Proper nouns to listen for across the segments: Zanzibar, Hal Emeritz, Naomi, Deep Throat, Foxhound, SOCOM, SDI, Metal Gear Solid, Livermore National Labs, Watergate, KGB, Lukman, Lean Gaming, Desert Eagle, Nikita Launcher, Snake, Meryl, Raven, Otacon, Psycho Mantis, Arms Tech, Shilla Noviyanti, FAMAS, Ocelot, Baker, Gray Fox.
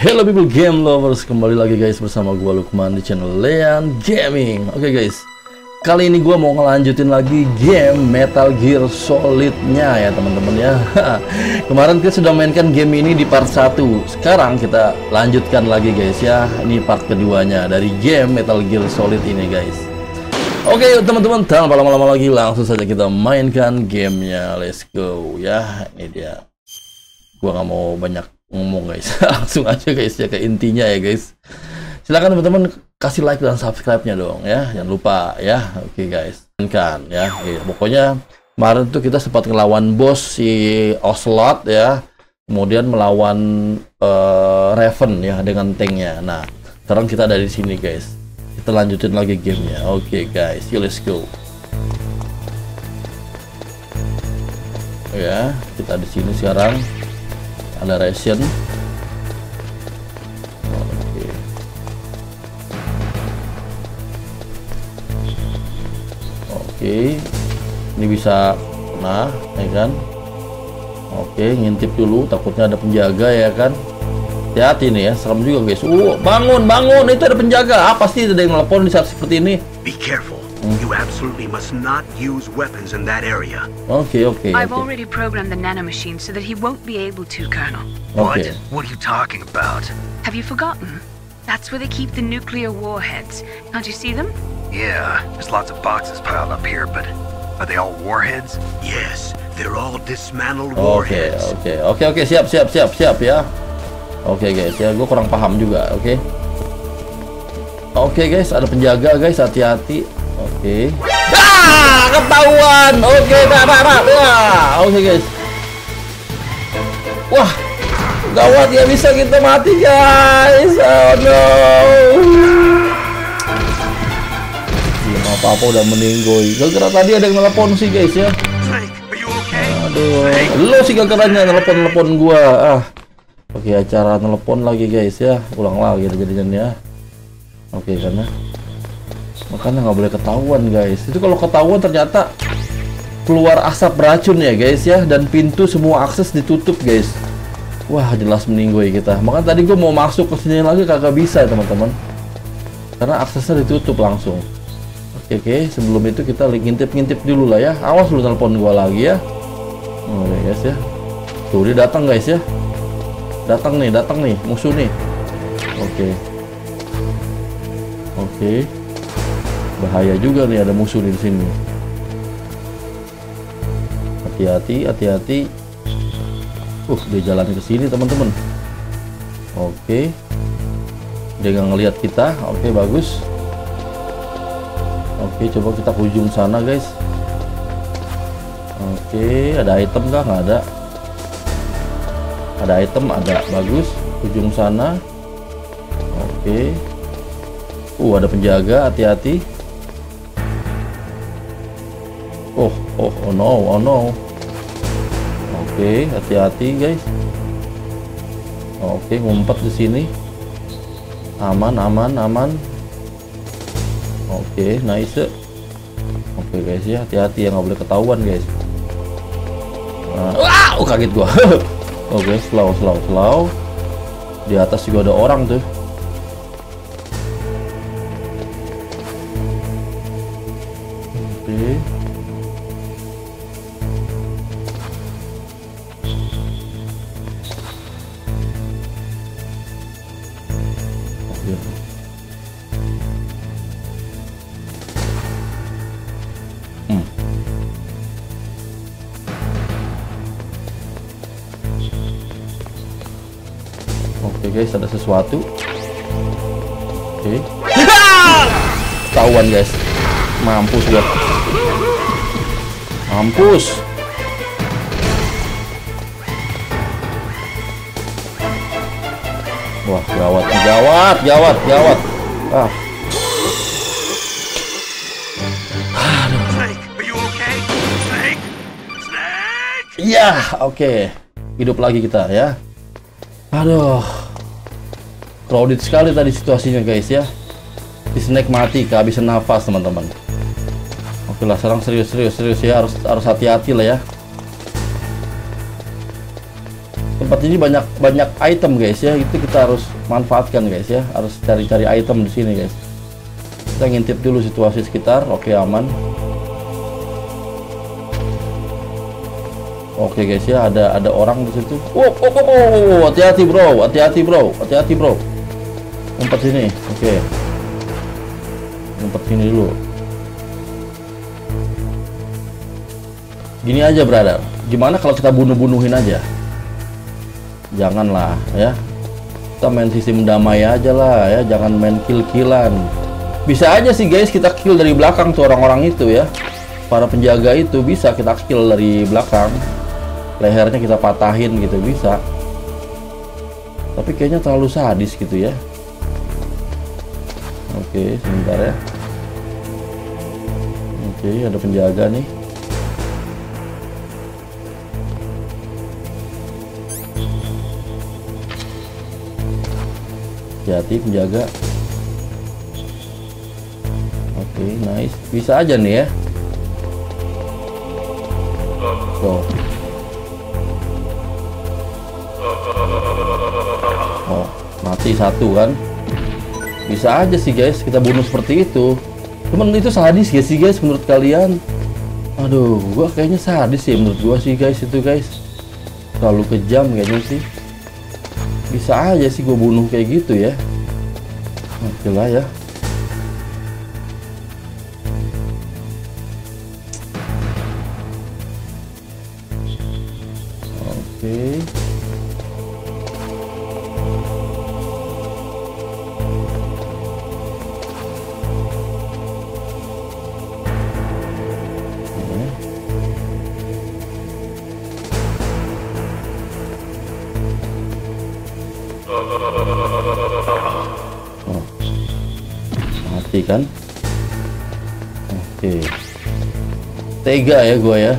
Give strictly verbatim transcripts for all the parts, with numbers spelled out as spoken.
Hello people game lovers, kembali lagi guys bersama gua Lukman di channel Lean Gaming. Oke okay guys, kali ini gua mau ngelanjutin lagi game Metal Gear Solid-nya ya teman-teman ya. Kemarin kita sudah mainkan game ini di part satu. Sekarang kita lanjutkan lagi guys ya. Ini part keduanya dari game Metal Gear Solid ini guys. Oke okay, teman-teman, tanpa lama-lama lagi langsung saja kita mainkan gamenya. Let's go ya. Ini dia. Gua gak mau banyak ngomong guys, langsung aja guys ya ke intinya ya guys. Silahkan teman-teman kasih like dan subscribe-nya dong ya, jangan lupa ya. Oke okay, guys, kan ya, ya pokoknya kemarin tuh kita sempat ngelawan bos si Ocelot ya, kemudian melawan uh, Raven ya dengan tanknya. Nah sekarang kita ada di sini guys, kita lanjutin lagi gamenya. Oke okay, guys, yuk let's go ya. Kita di sini sekarang ada ration. Oh, okay. Oke, ini bisa, nah, ya kan? Oke, ngintip dulu, takutnya ada penjaga ya kan? Hati-hati nih ya, serem juga guys. Uh, bangun, bangun, itu ada penjaga. Ah, pasti ada yang telepon di saat seperti ini. Be careful. You absolutely must not use weapons in that area. Okay, okay. I've okay. already programmed the nanomachine so that he won't be able to, Colonel. What? Okay. What are you talking about? Have you forgotten? That's where they keep the nuclear warheads. Can't you see them? Yeah, there's lots of boxes piled up here, but are they all warheads? Yes, they're all dismantled okay, warheads. Okay, okay, okay, siap, siap, siap, siap ya. Oke okay, guys, ya gue kurang paham juga, oke. Okay. Oke okay, guys, ada penjaga guys, hati-hati. Oke, okay. Ah, ketahuan. Oke, okay, nah, nah, nah. Oke okay, guys. Wah, gawat ya, bisa kita mati guys. Oh no. Belum apa-apa udah meninggoy. Gara-gara tadi ada yang nelpon sih guys ya. Aduh, lo sih gara-garanya nelpon-nelpon gua. Ah, oke okay, acara nelpon lagi guys ya. Ulang lagi jadinya ya. Oke okay, karena. Makanya nggak boleh ketahuan guys. Itu kalau ketahuan ternyata keluar asap beracun ya guys ya. Dan pintu semua akses ditutup guys. Wah jelas meninggoy kita. Makanya tadi gue mau masuk ke sini lagi kagak bisa ya teman-teman, karena aksesnya ditutup langsung. Oke oke, sebelum itu kita ngintip-ngintip dulu lah ya. Awas lu telepon gue lagi ya. Oke guys ya. Tuh dia datang guys ya. Datang nih, datang nih musuh nih. Oke Oke bahaya juga nih, ada musuh di sini. Hati-hati, hati-hati. Uh, dia jalan ke sini, teman-teman. Oke. Okay. Dia nggak ngelihat kita. Oke, okay, bagus. Oke, okay, coba kita ke ujung sana, guys. Oke, okay. Ada item kah? Nggak ada. Ada item, ada. Bagus. Ujung sana. Oke. Okay. Uh, ada penjaga, hati-hati. Oh, oh, oh no, oh no. Oke, okay, hati-hati guys. Oke, okay, ngumpet di sini. Aman, aman, aman. Oke, okay, nice. Oke okay, guys ya, hati-hati ya, nggak boleh ketahuan guys. Nah, wow, kaget gua. Oke, okay, slow, slow, slow. Di atas juga ada orang tuh. Guys, ada sesuatu. Oke okay. Ketahuan guys, mampus gua, mampus. Wah gawat, gawat, gawat, gawat. Ah, ya oke okay. Hidup lagi kita ya. Aduh, crowded sekali tadi situasinya guys ya. Di snack mati, kehabisan nafas teman-teman. Oke lah, serang serius-serius serius ya, harus harus hati-hati lah ya. tempat ini banyak banyak item guys ya, itu kita harus manfaatkan guys ya, harus cari-cari item di sini guys. Kita ngintip dulu situasi sekitar. Oke, aman. Oke guys ya, ada ada orang di situ. Oh, oh, oh, oh. Hati-hati bro, hati-hati bro, hati-hati bro. Ngumpet sini. Oke. Ngumpet sini dulu. Gini aja brother, gimana kalau kita bunuh-bunuhin aja? Janganlah ya, kita main sistem damai aja lah ya, jangan main kill-killan. Bisa aja sih guys kita kill dari belakang tuh orang-orang itu ya, para penjaga itu bisa kita kill dari belakang, lehernya kita patahin gitu bisa. Tapi kayaknya terlalu sadis gitu ya. Oke, sebentar ya. Oke, ada penjaga nih. Hati penjaga. Oke, nice. Bisa aja nih ya. Tuh. Oh, mati satu kan. Bisa aja sih guys kita bunuh seperti itu. Cuman itu sadis ya sih guys menurut kalian? Aduh, gua kayaknya sadis sih menurut gua sih guys itu guys. Terlalu kejam kayaknya sih. Bisa aja sih gue bunuh kayak gitu ya. Oke lah ya. Oke. Kan oke, tega ya gue ya.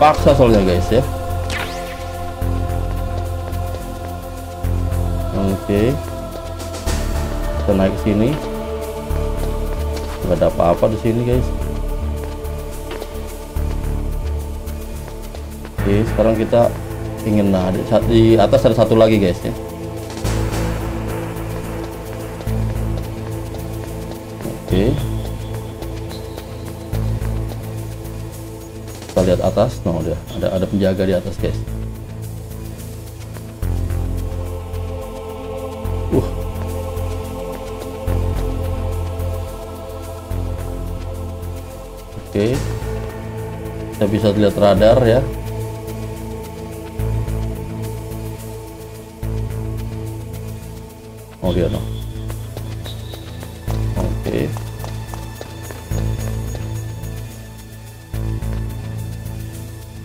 Paksa soalnya guys ya. Oke, kita naik ke sini. Gak ada apa-apa di sini guys. Oke, sekarang kita ingin, nah di atas ada satu lagi guys ya. Oke, kita lihat atas. Nah, udah ada ada penjaga di atas guys. Uh oke, kita bisa lihat radar ya. Oh dia no. Oke,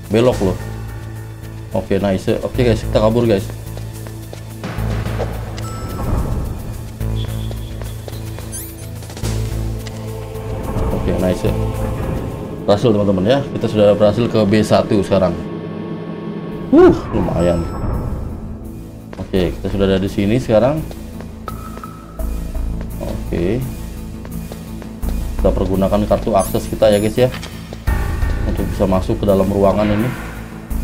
belok loh. Oke, nice. Oke guys, kita kabur guys. Oke, nice. Berhasil teman-teman ya. Kita sudah berhasil ke B satu sekarang. Wuh, lumayan. Oke, kita sudah ada di sini sekarang. Oke, kita pergunakan kartu akses kita ya guys ya untuk bisa masuk ke dalam ruangan ini.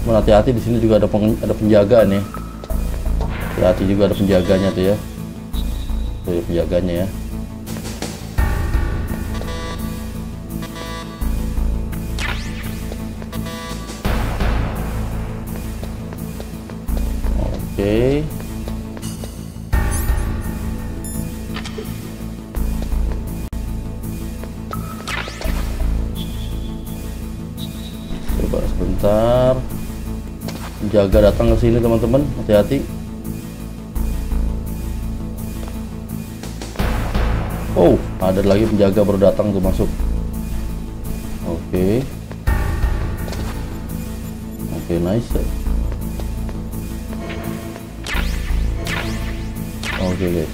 Cuman hati-hati di sini juga ada peng ada penjaga nih. Hati-hati juga ada penjaganya tuh ya. Tuh penjaganya ya. Oke. Sebentar, jaga datang ke sini teman-teman, hati-hati. Oh, ada lagi penjaga baru datang tuh masuk. Oke, oke, nice. Oke guys.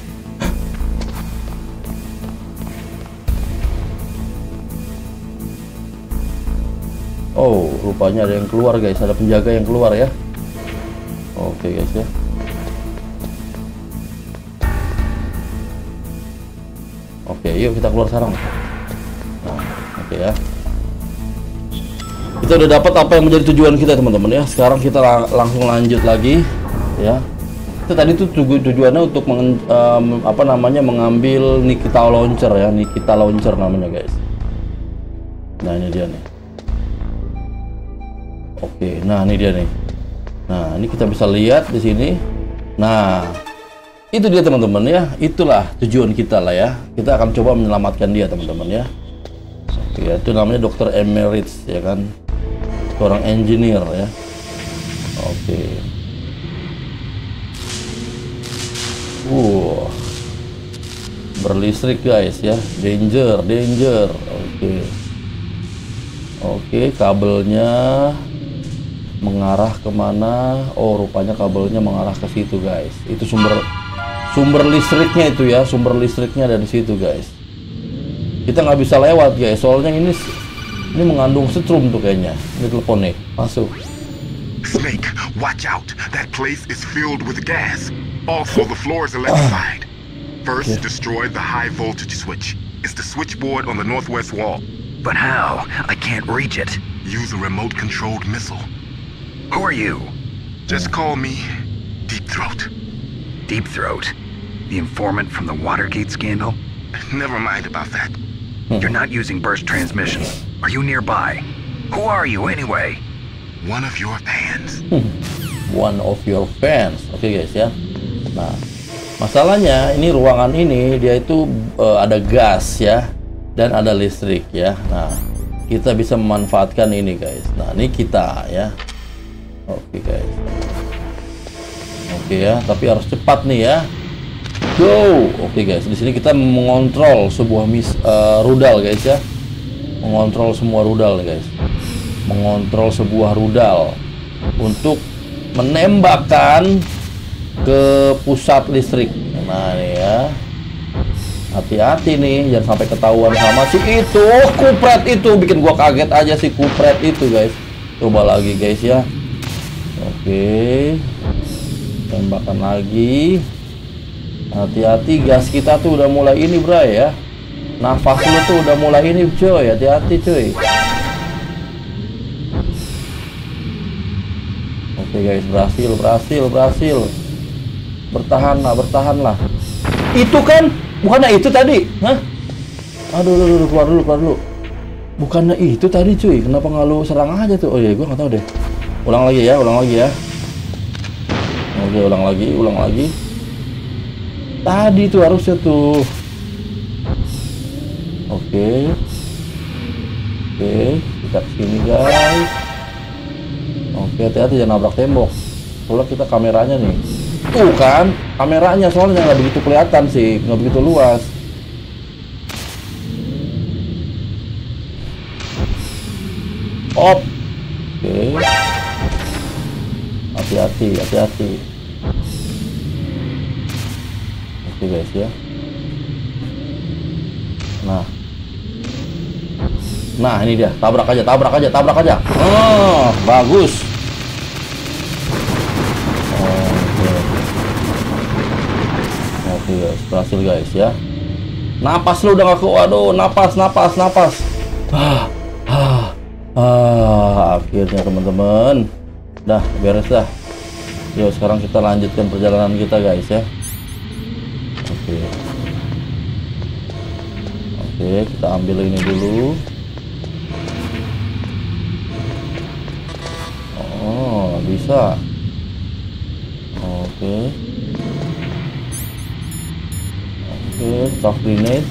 Oh, rupanya ada yang keluar guys, ada penjaga yang keluar ya. Oke guys ya. Oke, yuk kita keluar sekarang. Nah, oke ya. Kita udah dapat apa yang menjadi tujuan kita, teman-teman ya. Sekarang kita lang langsung lanjut lagi ya. Itu tadi tuh tujuannya untuk mengen, um, apa namanya mengambil Nikita Launcher ya, Nikita Launcher namanya guys. Nah ini dia nih. Oke, nah ini dia nih. Nah ini kita bisa lihat di sini. Nah itu dia teman-teman ya, itulah tujuan kita lah ya. Kita akan coba menyelamatkan dia teman-teman ya. Ya, itu namanya dokter Emeritz ya kan, seorang engineer ya. Oke. Wow, berlistrik guys ya, danger, danger. Oke. Oke, kabelnya mengarah kemana? Oh, rupanya kabelnya mengarah ke situ guys. Itu sumber sumber listriknya itu ya, sumber listriknya ada di situ guys. Kita nggak bisa lewat guys, soalnya ini ini mengandung setrum tuh kayaknya. Ini telepon nih, masuk. Snake, watch out. That place is filled with gas. Also the floor is electrified. First destroy the high voltage switch. It's the switchboard on the northwest wall. But how? I can't reach it. Use a remote controlled missile. Who are you? Just call me Deep Throat. Deep Throat? The informant from the Watergate scandal? Never mind about that. You're not using burst transmissions. Are you nearby? Who are you anyway? One of your fans. One of your fans. Oke okay, guys ya. Nah, masalahnya ini ruangan ini dia itu uh, ada gas ya dan ada listrik ya. Nah, kita bisa memanfaatkan ini guys. Nah, ini kita ya. Oke okay, guys. Oke okay, ya, tapi harus cepat nih ya. Go. Oke okay guys, di sini kita mengontrol sebuah mis uh, rudal guys ya, mengontrol semua rudal guys, mengontrol sebuah rudal untuk menembakkan ke pusat listrik. Nah ini ya, hati-hati nih, jangan sampai ketahuan sama si itu kupret itu, bikin gua kaget aja si kupret itu guys. Coba lagi guys ya, oke, okay. Tembakan lagi. Hati-hati, gas kita tuh udah mulai ini bro ya. Nafas lu tuh udah mulai ini coy, hati-hati coy. Oke guys, berhasil, berhasil, berhasil. Bertahanlah, bertahanlah. Itu kan, bukannya itu tadi. Hah? Aduh, aduh, aduh, keluar dulu, keluar dulu. Bukannya itu tadi cuy, kenapa nggak lu serang aja tuh? Oh iya, gue nggak tahu deh. Ulang lagi ya, ulang lagi ya. Oke, ulang lagi, ulang lagi. Tadi tuh harusnya tuh. Oke okay. Oke okay, kita kesini guys. Oke okay, hati-hati jangan nabrak tembok. Soalnya kita kameranya nih. Tuh kan kameranya soalnya nggak begitu kelihatan sih, nggak begitu luas. Op. Oke okay. Hati-hati, hati-hati guys ya. Nah, nah ini dia, tabrak aja, tabrak aja, tabrak aja. Oh, bagus. Oke, okay. Okay, berhasil guys ya. Napas lu udah ngaku, aduh, napas, napas, napas. Ah, ah, ah. Akhirnya teman-teman, dah beres dah. Yo, sekarang kita lanjutkan perjalanan kita guys ya. Oke, oke, kita ambil ini dulu. Oh, bisa. Oke, oke, stock grenade.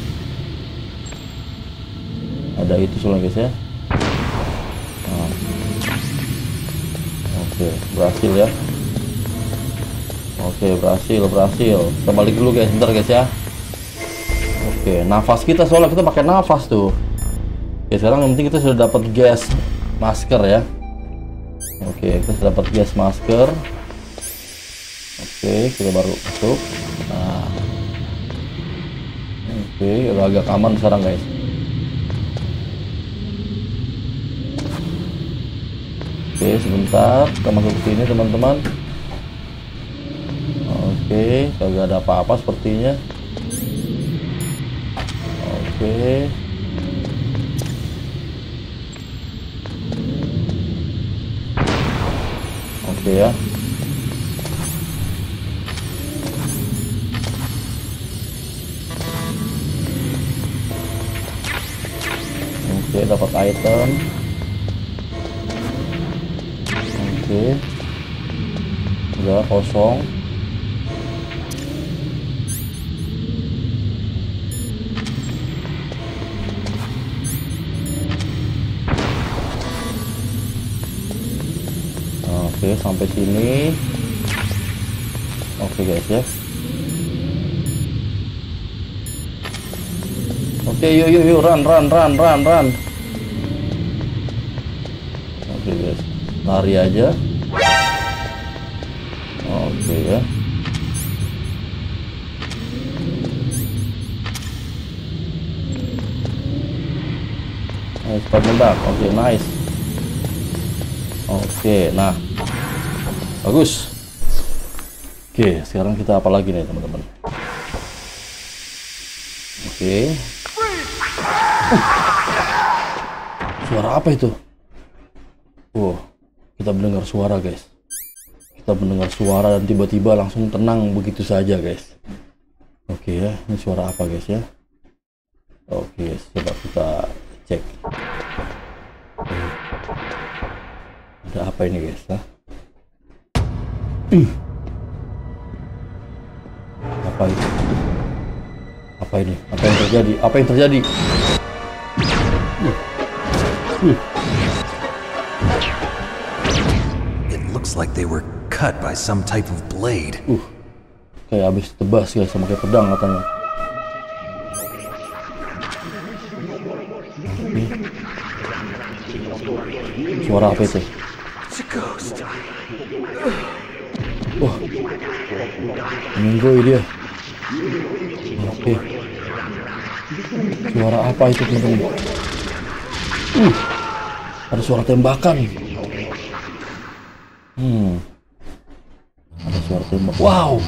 Ada itu soalnya guys ya. Nah. Oke, berhasil ya. Oke, berhasil, berhasil. Kita balik dulu guys, bentar guys ya. Oke, nafas kita soalnya kita pakai nafas tuh. Oke, sekarang yang penting kita sudah dapat gas masker ya. Oke, kita sudah dapat gas masker. Oke, kita baru masuk. Nah. Oke, udah agak aman sekarang guys. Oke, sebentar kita masuk ke sini teman-teman. Oke, kagak ada apa-apa sepertinya. Oke. gitu ya. Oke, dapat item. Oke, udah kosong. Oke, sampai sini. Oke guys ya. Oke, yuk yuk yuk run run run run run. Oke guys, lari aja. Oke ya. Nice, terbendak. Oke, nice. Oke, nah. Bagus. Oke, sekarang kita apa lagi nih teman-teman? Oke. Uh, suara apa itu? Wow, kita mendengar suara guys. Kita mendengar suara dan tiba-tiba langsung tenang begitu saja guys. Oke ya, ini suara apa guys ya? Oke, coba kita cek. Ada apa ini guys? Nah. Apa itu? Apa ini? Apa yang terjadi? Apa yang terjadi? It looks like they were cut by some type of blade. Uh, kayak habis tebas guys, sama kayak pedang katanya. Hmm. Suara apa itu? Wah, menggoi dia. Oke, suara apa itu teman-teman? Uh, ada suara tembakan. Hmm, ada suara tembak. Wow,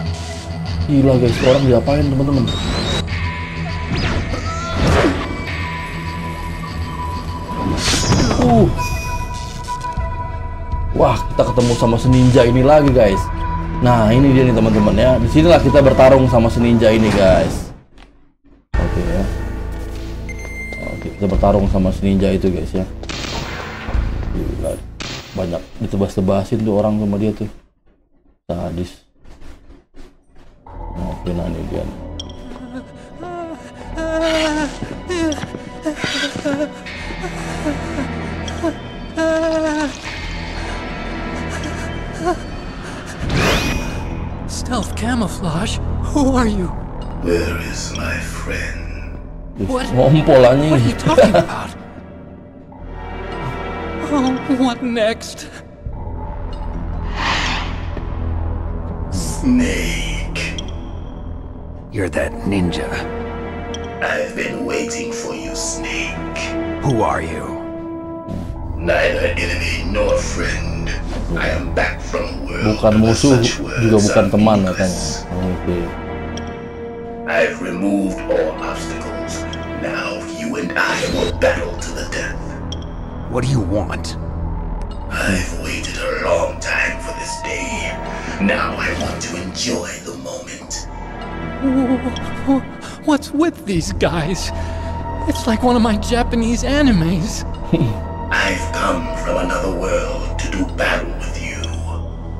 gila guys, orang diapain teman-teman? Uh, wah, kita ketemu sama seninja ini lagi guys. Nah, ini dia nih teman-teman ya. Disinilah kita bertarung sama seninja ini guys. Oke ya. Oke, kita bertarung sama seninja itu guys ya. Gila, banyak ditebas-tebasin tuh orang sama dia tuh. Sadis. Oke, nah ini dia. Self camouflage. Who are you? Where is my friend? What? What are you talking about? Oh, what next? Snake. You're that ninja. I've been waiting for you, Snake. Who are you? Neither enemy nor friend. I am back from world. Bukan musuh, juga bukan teman katanya. Oke. I've removed all obstacles. Now you and I will battle to the death. What do you want? I've waited a long time for this day. Now I want to enjoy the moment. What's with these guys? It's like one of my Japanese animes. I've come from another world to do battle with you.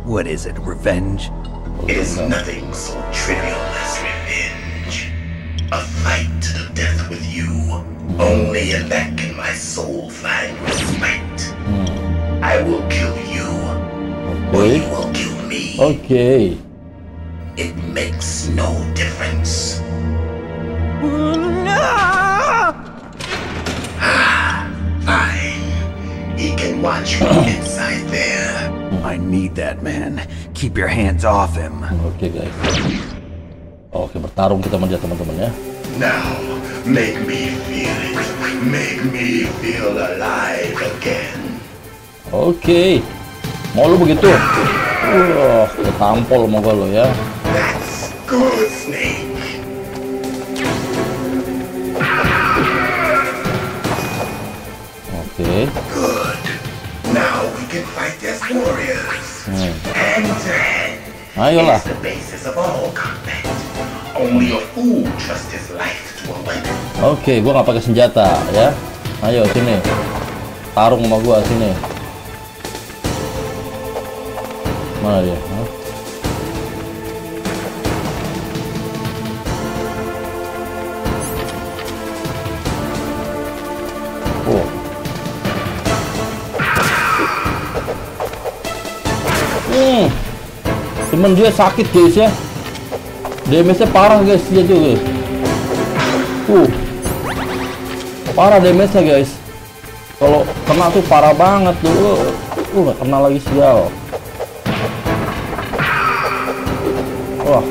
What is it, revenge? Is nothing so trivial as revenge. A fight to the death with you. Only in that can my soul find respite. Hmm. I will kill you. Okay. Or you will kill me. Okay. It makes no difference. Ah, fine. He can watch me inside there. I need that man. Keep your hands off him. Oke okay, guys. Oke okay, bertarung kita melihat teman-teman ya. Now make me feel it. Make me feel alive again. Oke. Okay. Mau lu begitu? Wah, uh, tampol mau gua lo ya. That's good, Snake. Oke. Okay. Good. Now we can fight as warriors. Hmm. Ayolah. Oke, gua nggak pakai senjata ya. Ayo sini. Tarung sama gua sini. Mana dia? Hah? Oh. Hmm. Temen dia sakit guys ya. Damage-nya parah guys dia juga. Uh. Parah damage-nya guys. Kalau kena tuh parah banget dulu. Uh, gak kena lagi sial. Wah.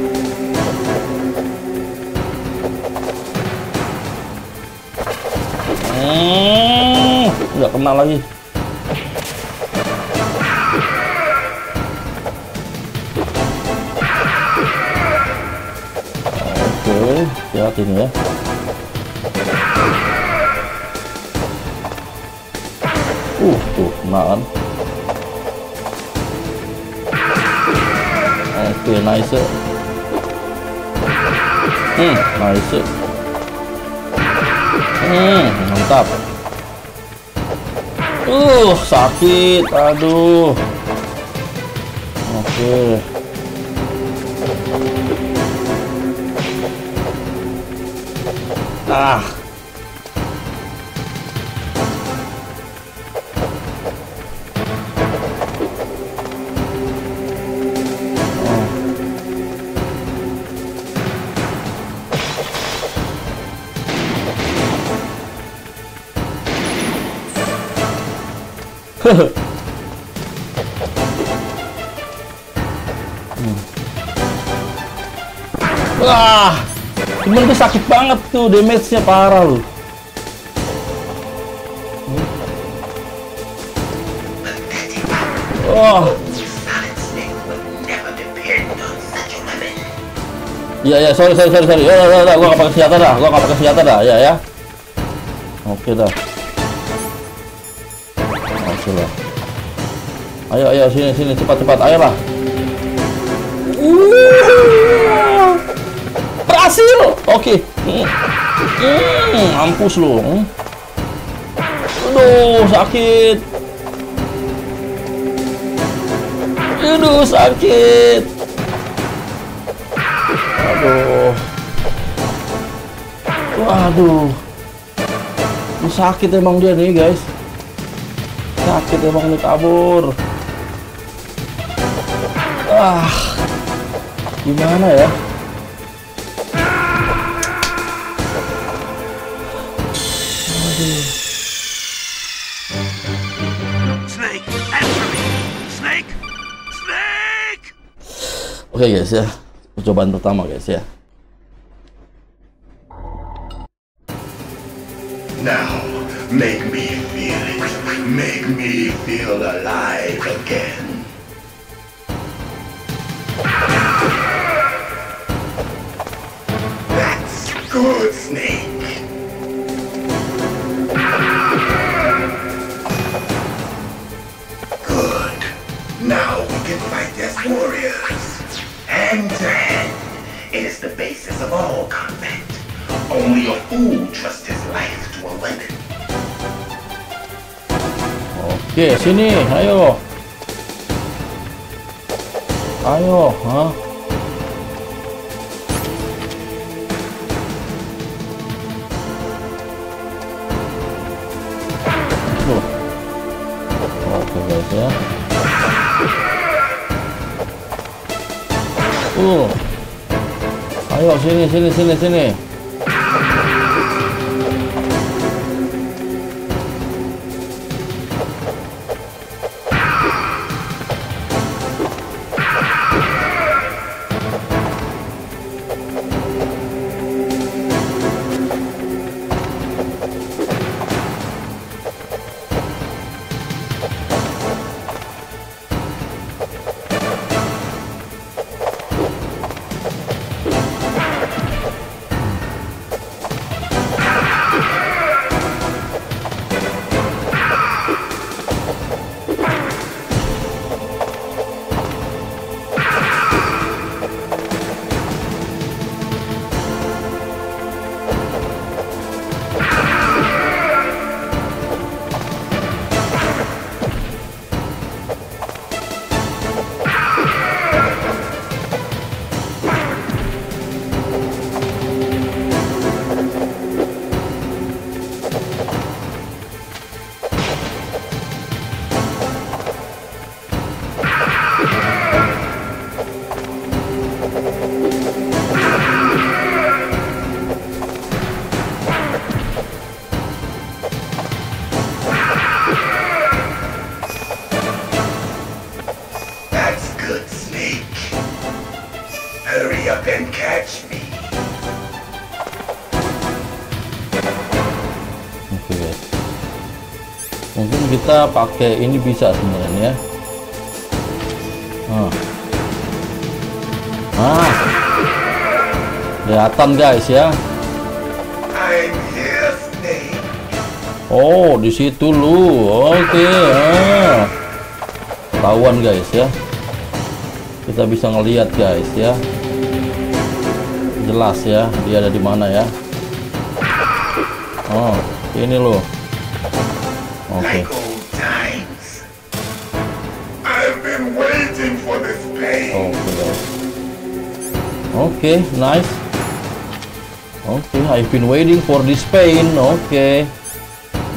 Hmm, nggak kena lagi. Oke, lihatin ya. Uh, tuh, malam. Oke, nice. Hmm, nice. Hmm, mantap. Uh, sakit. Aduh. Oke. Ah. hmm. Wah, cuman tuh sakit banget tuh, damage-nya parah loh. Hmm. Oh. Ya ya, sorry sorry sorry sorry. Ya ya ya, gua nggak pakai senjata dah, gua nggak pakai senjata dah, ya ya. Oke dah. Sudah. Ayo ayo sini sini cepat cepat ayolah. Uh, berhasil. Oke. Okay. Hmm, mampus lu. Aduh sakit. Aduh sakit. Aduh. Waduh. Lu sakit emang dia nih guys. Sakit emang nih kabur. Ah, gimana ya? Aduh. Snake, answer me. Snake, snake. Oke guys ya, percobaan pertama guys ya. Now, make me feel it. Make me feel alive again. That's good, Snake. Good. Now we can fight as warriors. Hand to hand. It is the basis of all combat. Only a fool trusts his life to a weapon. Oke, sini, ayo. Ayo, ha. Loh. Oke, guys ya. Uh. Ayo sini, sini, sini, sini. up and catch me. Oke guys, mungkin kita pakai ini bisa sebenarnya. Nah, nah. Kelihatan guys ya. Oh, di situ lu. Oke. Okay. Ah. Ketahuan guys ya. Kita bisa ngelihat guys ya. Jelas ya, dia ada di mana ya. Oh, ini lu. Oke. Okay. Oke guys. Oke, nice. Oke, okay, I've been waiting for this pain. Oke. Okay.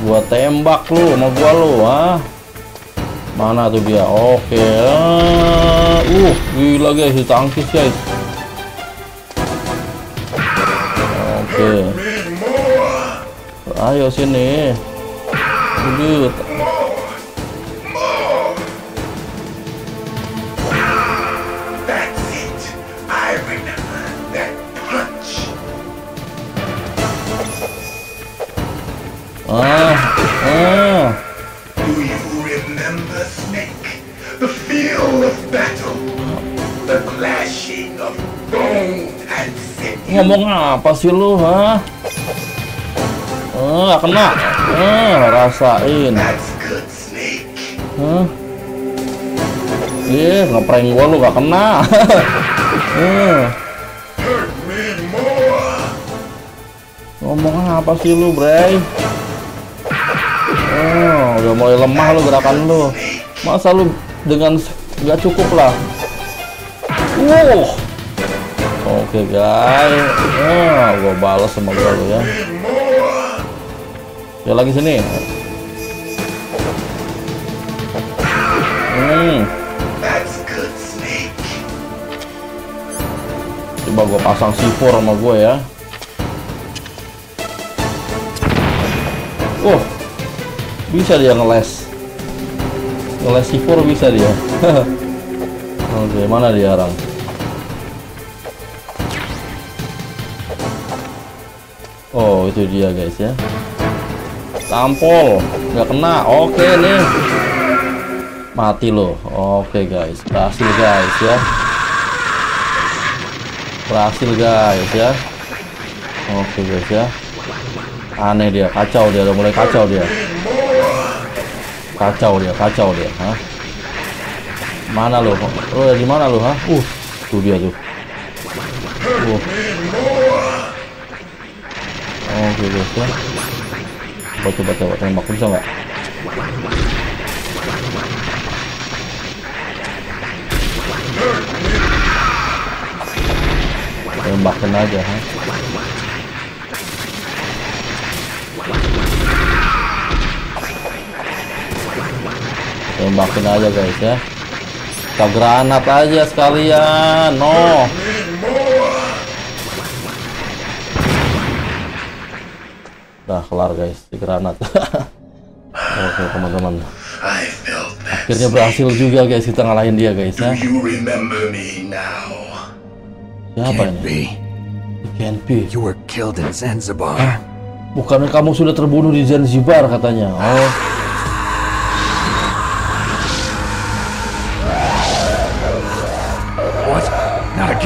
Gua tembak lu sama gua lu, ah mana tuh dia? Oke, ah. uh gila guys, ditangkis guys. Oke, ayo sini. Udah. Ah, ah. Do you remember, Snake? The feel of battle, the clashing of bone and sinew. Ngomong apa sih lu, ha? Ah, kena. Ah, rasain. That's good, Snake. Hah? Ih, ngeprank gua lu gak kena. Ah. Hurt me more. Ngomong apa sih lu, Bray? Oh, udah mulai lemah lo gerakan lo. Masa lo dengan nggak cukup lah. Wow. Oke okay, guys. Oh, gue balas sama gue lo ya. Ya lagi sini. Hmm. Coba gue pasang sipur sama gue ya. Oh. Bisa dia ngeles ngeles sipur bisa dia. Oke, mana dia orang? Oh, itu dia guys ya. Tampol, nggak kena. Oke nih, mati loh. Oke guys, berhasil guys ya. Berhasil guys ya. Oke guys ya. Aneh dia, kacau dia, udah mulai kacau dia. Kacau dia, kacau dia, ha? Mana lo? Oh, di mana lo, ha? Uh, tuh dia tuh. Uh. Oke, guys ya. Coba coba coba tembak, bisa nggak? Tembakin aja, ha? Tembakin aja guys ya. Kita granat aja sekalian. No. Udah kelar guys di granat. Oke teman-teman, akhirnya berhasil juga guys kita ngalahin dia guys ya. Siapa ini? Can't be. You were killed in Zanzibar. Eh, bukannya kamu sudah terbunuh di Zanzibar katanya. Oh.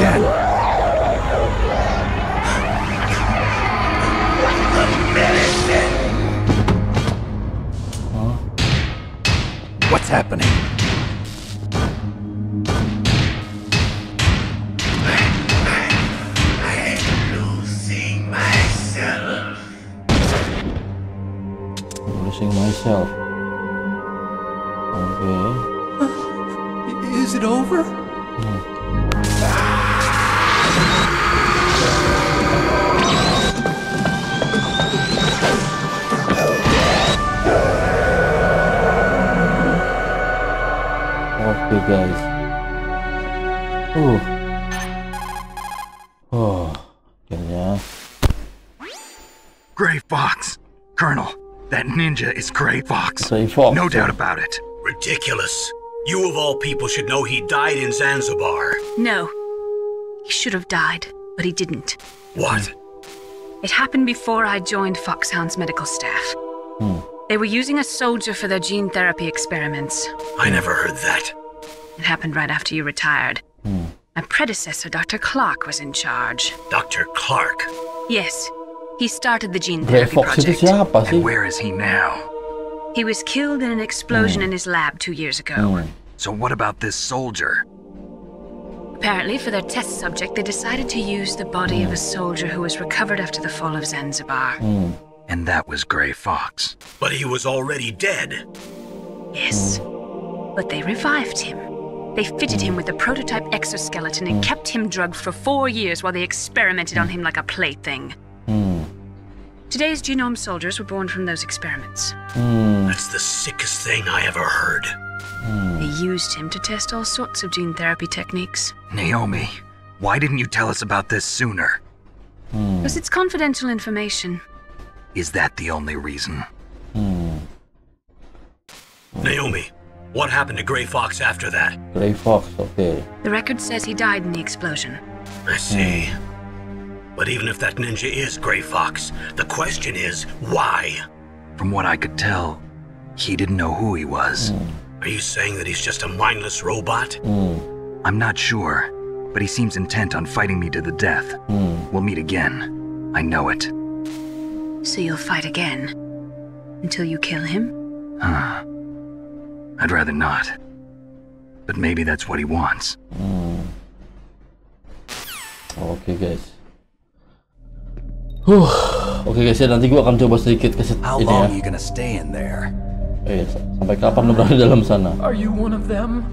Guys, uh, oh, akhirnya. Gray Fox, Colonel, that ninja is Gray Fox. Gray Fox. No doubt about it. Ridiculous. You of all people should know he died in Zanzibar. No, He should have died, but he didn't. What? It happened before I joined Foxhound's medical staff. Hmm. They were using a soldier for their gene therapy experiments. I never heard that. It happened right after you retired. Hmm. My predecessor, Doctor Clark, was in charge. Doctor Clark? Yes. He started the gene therapy project. And where is he now? He was killed in an explosion mm. in his lab two years ago. Mm. So what about this soldier? Apparently, for their test subject, they decided to use the body mm. of a soldier who was recovered after the fall of Zanzibar. Mm. And that was Gray Fox. But he was already dead. Yes. Mm. But they revived him. They fitted mm. him with a prototype exoskeleton and mm. kept him drugged for four years while they experimented on him like a plaything. Mm. Today's genome soldiers were born from those experiments. Mm. That's the sickest thing I ever heard. Mm. They used him to test all sorts of gene therapy techniques. Naomi, why didn't you tell us about this sooner? Mm. Because it's confidential information. Is that the only reason? Mm. Naomi. What happened to Gray Fox after that? Gray Fox, okay. The record says he died in the explosion. I see. Mm. But even if that ninja is Gray Fox, the question is, why? From what I could tell, he didn't know who he was. Mm. Are you saying that he's just a mindless robot? Mm. I'm not sure, but he seems intent on fighting me to the death. Mm. We'll meet again. I know it. So you'll fight again? Until you kill him? Huh. I'd rather not. But maybe that's what he wants. Hmm. Oke okay, guys. Huh. Oke okay, guys, ya nanti gua akan coba sedikit keset ini ya. Eh, sampai kapan lu berada dalam sana? Are you one of them?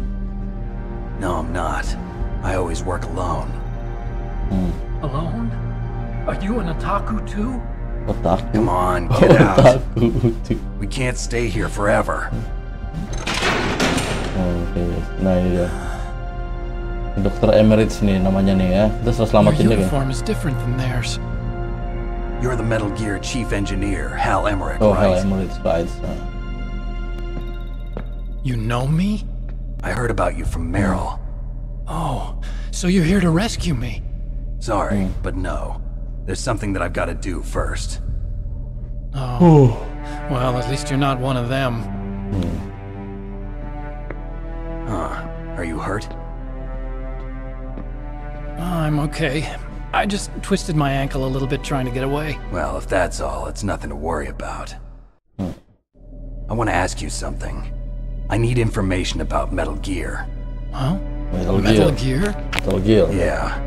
No, I'm not. I always work alone. Hmm. Alone? Are you an otaku too? Otaku. Come on, get out. We can't stay here forever. Oke, okay. Nah ini dia Dokter Emeritz nih namanya nih ya. Kita harus selamatin dia kan. You're the Metal Gear Chief Engineer, Hal Emeritz, oh, right? Hal Emeritz, right. You know me? I heard about you from Meryl. Oh, so you're here to rescue me? Sorry, hmm. but no. There's something that I've got to do first. Oh. Well, at least you're not one of them. Hmm. Huh, are you hurt? I'm okay. I just twisted my ankle a little bit trying to get away. Well, if that's all, it's nothing to worry about. Hmm. I want to ask you something. I need information about Metal Gear. Huh? Metal, Metal Gear. Gear? Metal Gear. Yeah.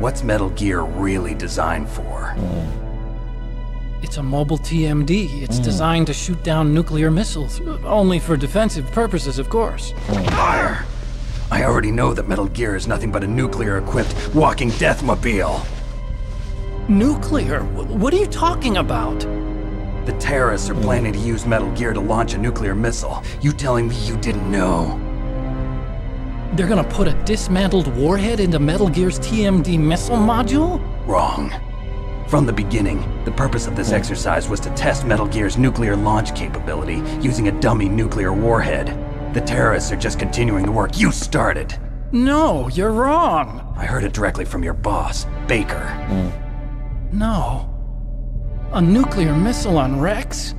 What's Metal Gear really designed for? Hmm. It's a mobile T M D. It's hmm. designed to shoot down nuclear missiles. Only for defensive purposes, of course. Fire! I already know that Metal Gear is nothing but a nuclear-equipped walking deathmobile. Nuclear? What are you talking about? The terrorists are planning to use Metal Gear to launch a nuclear missile. You telling me you didn't know? They're gonna put a dismantled warhead into Metal Gear's T M D missile module? Wrong. From the beginning, the purpose of this exercise was to test Metal Gear's nuclear launch capability using a dummy nuclear warhead. The terrorists are just continuing the work you started. No, you're wrong. I heard it directly from your boss, Baker. Mm. No. A nuclear missile on Rex?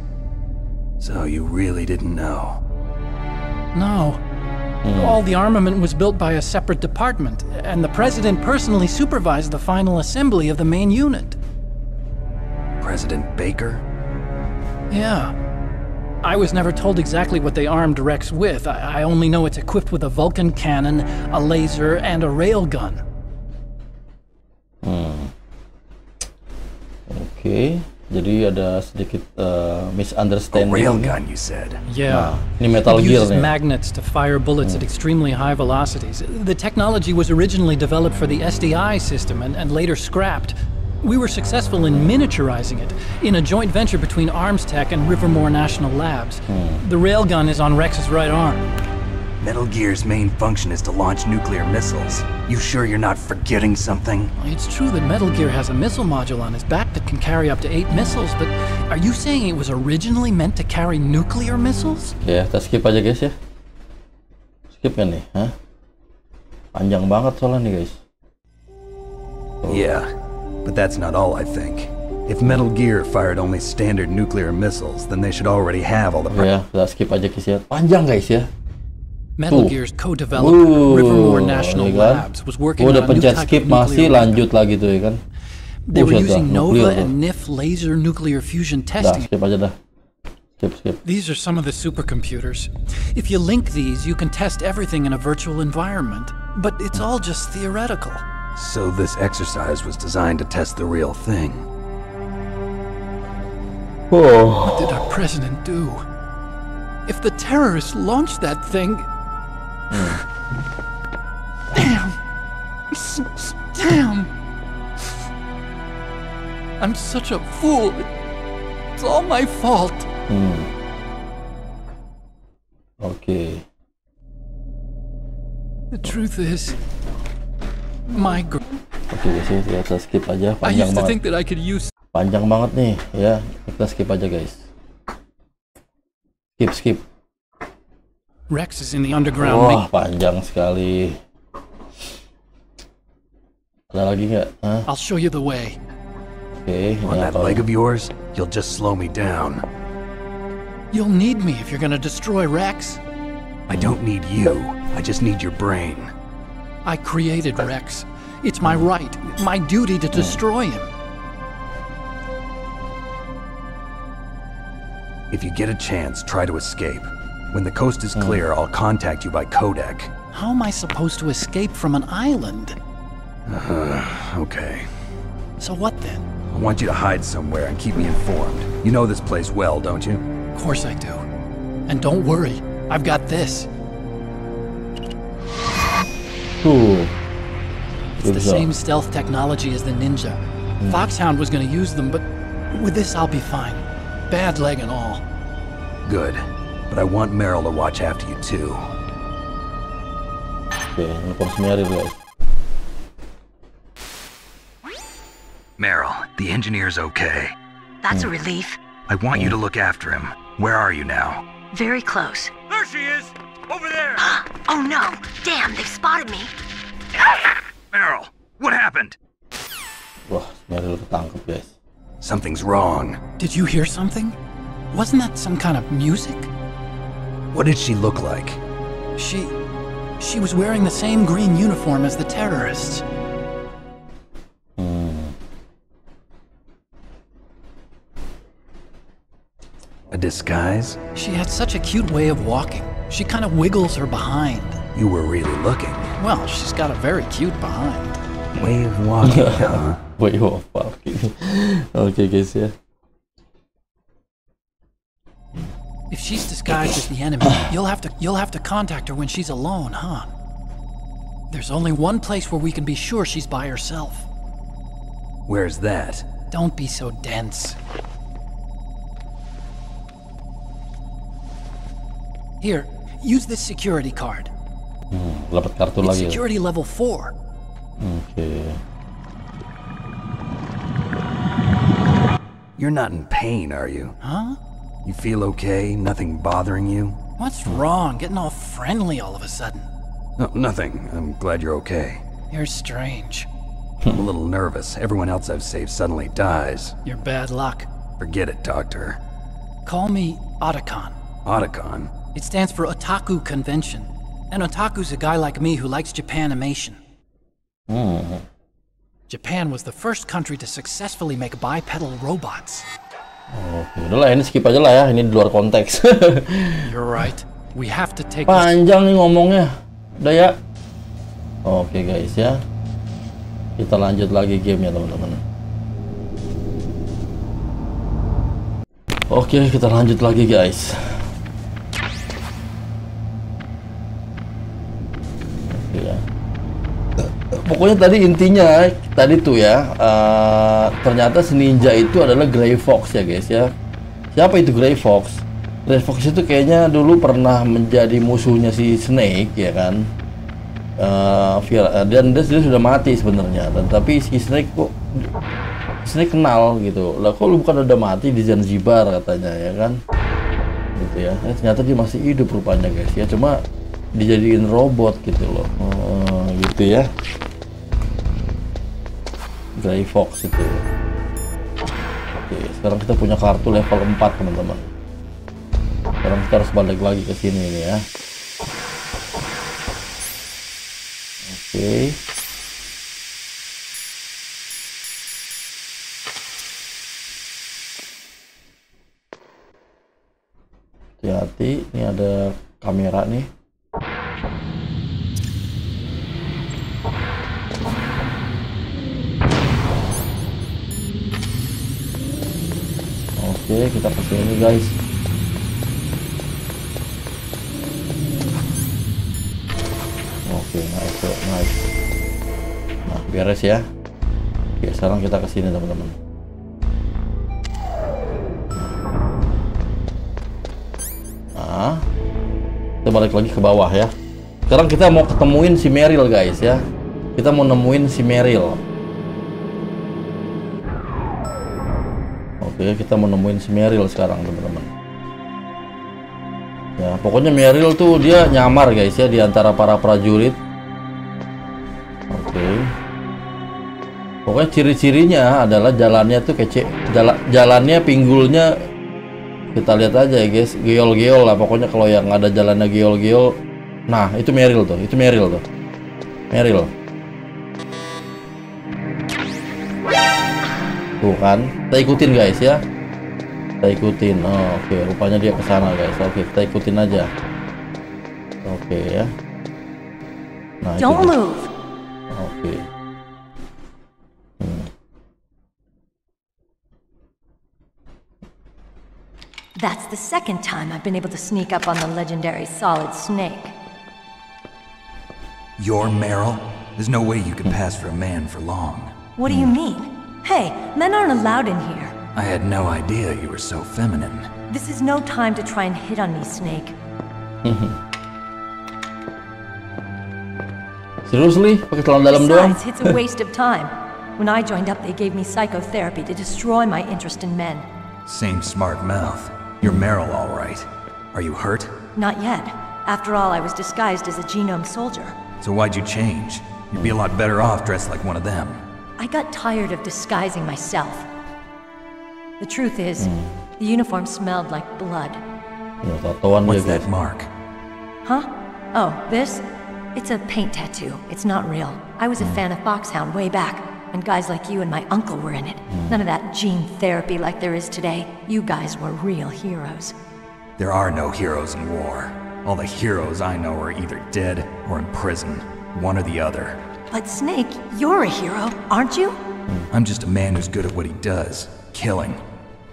So you really didn't know? No. Mm. All the armament was built by a separate department, and the president personally supervised the final assembly of the main unit. President Baker? Yeah. I was never told exactly what they armed Rex with. I, I only know it's equipped with a Vulcan cannon, a laser, and a railgun. Hmm. Oke, okay. Jadi ada sedikit uh, misunderstanding. A railgun, you said? Yeah. Nah, ini Metal Gear nih. It uses magnets to fire bullets hmm. at extremely high velocities. The technology was originally developed for the S D I system and, and later scrapped. We were successful in miniaturizing it, in a joint venture between Arms Tech and Livermore National Labs. Hmm. The railgun is on Rex's right arm. Metal Gear's main function is to launch nuclear missiles. You sure you're not forgetting something? It's true that Metal Gear has a missile module on his back that can carry up to eight missiles, but are you saying it was originally meant to carry nuclear missiles? Ya, kita skip aja guys ya. Skip kan nih, huh? Panjang banget soalnya nih guys. Yeah, but that's not all I think. If Metal Gear fired only standard nuclear missiles, then they should already have all the... Ya, udah skip aja guys ya. Panjang guys ya. Metal Gear's co-developer Livermore National Labs was working on a new type of nuclear weapon. Udah pencet skip masih lanjut lagi tuh ya kan. They were using Nova and N I F laser nuclear fusion testing. Skip aja dah. Skip, skip. These are some of the supercomputers. If you link these, you can test everything in a virtual environment, but it's all just theoretical. So this exercise was designed to test the real thing. Oh. What did our president do? If the terrorists launched that thing... Hmm. Damn! Damn! I'm such a fool! It's all my fault! Hmm. Okay. The truth is... My... Oke, okay, guys, ya, kita skip aja. Panjang I used to think that I could use... Panjang banget nih ya, kita skip aja guys. Skip skip. Rex is in the underground. Wah, panjang sekali. Ada lagi nggak? I'll show you the way. Okay, on that leg of yours, you'll just slow me down. You'll need me if you're gonna destroy Rex. I don't need you. I just need your brain. I created Rex. It's my right, my duty to destroy him. If you get a chance, try to escape. When the coast is clear, I'll contact you by codec. How am I supposed to escape from an island? Uh, okay. So what then? I want you to hide somewhere and keep me informed. You know this place well, don't you? Of course I do. And don't worry, I've got this. Ooh. It's the same stealth technology as the Ninja. Mm. Foxhound was going to use them, but with this I'll be fine. Bad leg and all. Good, but I want Meryl to watch after you too. Okay, what's Meryl like? Meryl, the engineer's okay. That's hmm. a relief. I want hmm. you to look after him. Where are you now? Very close. There she is! Over there! Oh no! Damn, they've spotted me. Meryl, what happened? Wah, Meryl ketangkep guys. Something's wrong. Did you hear something? Wasn't that some kind of music? What did she look like? She... she was wearing the same green uniform as the terrorists. Hmm. A disguise? She had such a cute way of walking. She kind of wiggles her behind. You were really looking. Well, she's got a very cute behind. Way of walking, huh? Way of walking. Okay, guys, yeah. If she's disguised as the enemy, you'll have to you'll have to contact her when she's alone, huh? There's only one place where we can be sure she's by herself. Where's that? Don't be so dense. Here, use this security card. Hmm, dapat kartu lagi. Security level four. Okay. You're not in pain, are you? Huh? You feel okay? Nothing bothering you? What's wrong? Getting all friendly all of a sudden. No, nothing. I'm glad you're okay. You're strange. I'm a little nervous. Everyone else I've saved suddenly dies. You're bad luck. Forget it, Doctor. Call me Otacon. Otacon? It stands for Otaku Convention. And otaku's a guy like me who likes Japanimation. Hmm. Japan was the first country to successfully make bipedal robots. Oh, udahlah ini skip aja lah ya, ini di luar konteks. You're right. We have to take panjang nih ngomongnya. Udah ya. Oke okay, guys ya. Kita lanjut lagi game ya teman-teman. Oke, okay, kita lanjut lagi guys. Oke okay, ya. Pokoknya tadi intinya tadi tuh ya uh, ternyata si ninja itu adalah Gray Fox ya guys ya. Siapa itu Gray Fox? Gray Fox itu kayaknya dulu pernah menjadi musuhnya si Snake ya kan. Uh, dan dia, dia sudah mati sebenarnya. Dan tapi si Snake kok Snake kenal gitu. Lah kok lu bukan udah mati di Zanzibar katanya ya kan. Gitu ya. Nah, ternyata dia masih hidup rupanya guys ya. Cuma dijadiin robot gitu loh. Uh, gitu ya. Gray Fox itu. Oke, sekarang kita punya kartu level empat, teman-teman. Sekarang kita harus balik lagi ke sini nih ya. Oke. Hati-hati, ini ada kamera nih. Oke, kita ke sini guys. Oke, nice, nice. Nah, beres ya. Oke, sekarang kita ke sini teman-teman. Nah, kita balik lagi ke bawah ya. Sekarang kita mau ketemuin si Meryl guys ya. Kita mau nemuin si Meryl. Oke, kita menemuin si Meryl sekarang teman-teman. Ya, pokoknya Meryl tuh dia nyamar guys ya di antara para prajurit. Oke. Pokoknya ciri-cirinya adalah jalannya tuh kece, jala, jalannya pinggulnya kita lihat aja ya guys, geol-geol lah pokoknya. Kalau yang ada jalannya geol-geol, nah itu Meryl tuh, itu Meryl tuh. Meryl. Tuh kan, kita ikutin guys ya, kita ikutin. Oh, oke, okay. Rupanya dia ke sana guys. Oke, okay, kita ikutin aja. Oke, okay, ya. Nah, don't move. Oke. Okay. Hmm. That's the second time I've been able to sneak up on the legendary Solid Snake. You're Meryl? There's no way you could pass for a man for long. What do you mean? Hey, men aren't allowed in here. I had no idea you were so feminine. This is no time to try and hit on me, Snake. Seriously? Besides, it's a waste of time. When I joined up, they gave me psychotherapy to destroy my interest in men. Same smart mouth. You're Meryl, all right. Are you hurt? Not yet. After all, I was disguised as a genome soldier. So why'd you change? You'd be a lot better off dressed like one of them. I got tired of disguising myself. The truth is, hmm. the uniform smelled like blood. What's that mark? Huh? Oh, this? It's a paint tattoo. It's not real. I was a fan of Foxhound way back, when guys like you and my uncle were in it. None of that gene therapy like there is today. You guys were real heroes. There are no heroes in war. All the heroes I know are either dead or in prison. One or the other. But Snake, you're a hero, aren't you? I'm just a man who's good at what he does, killing.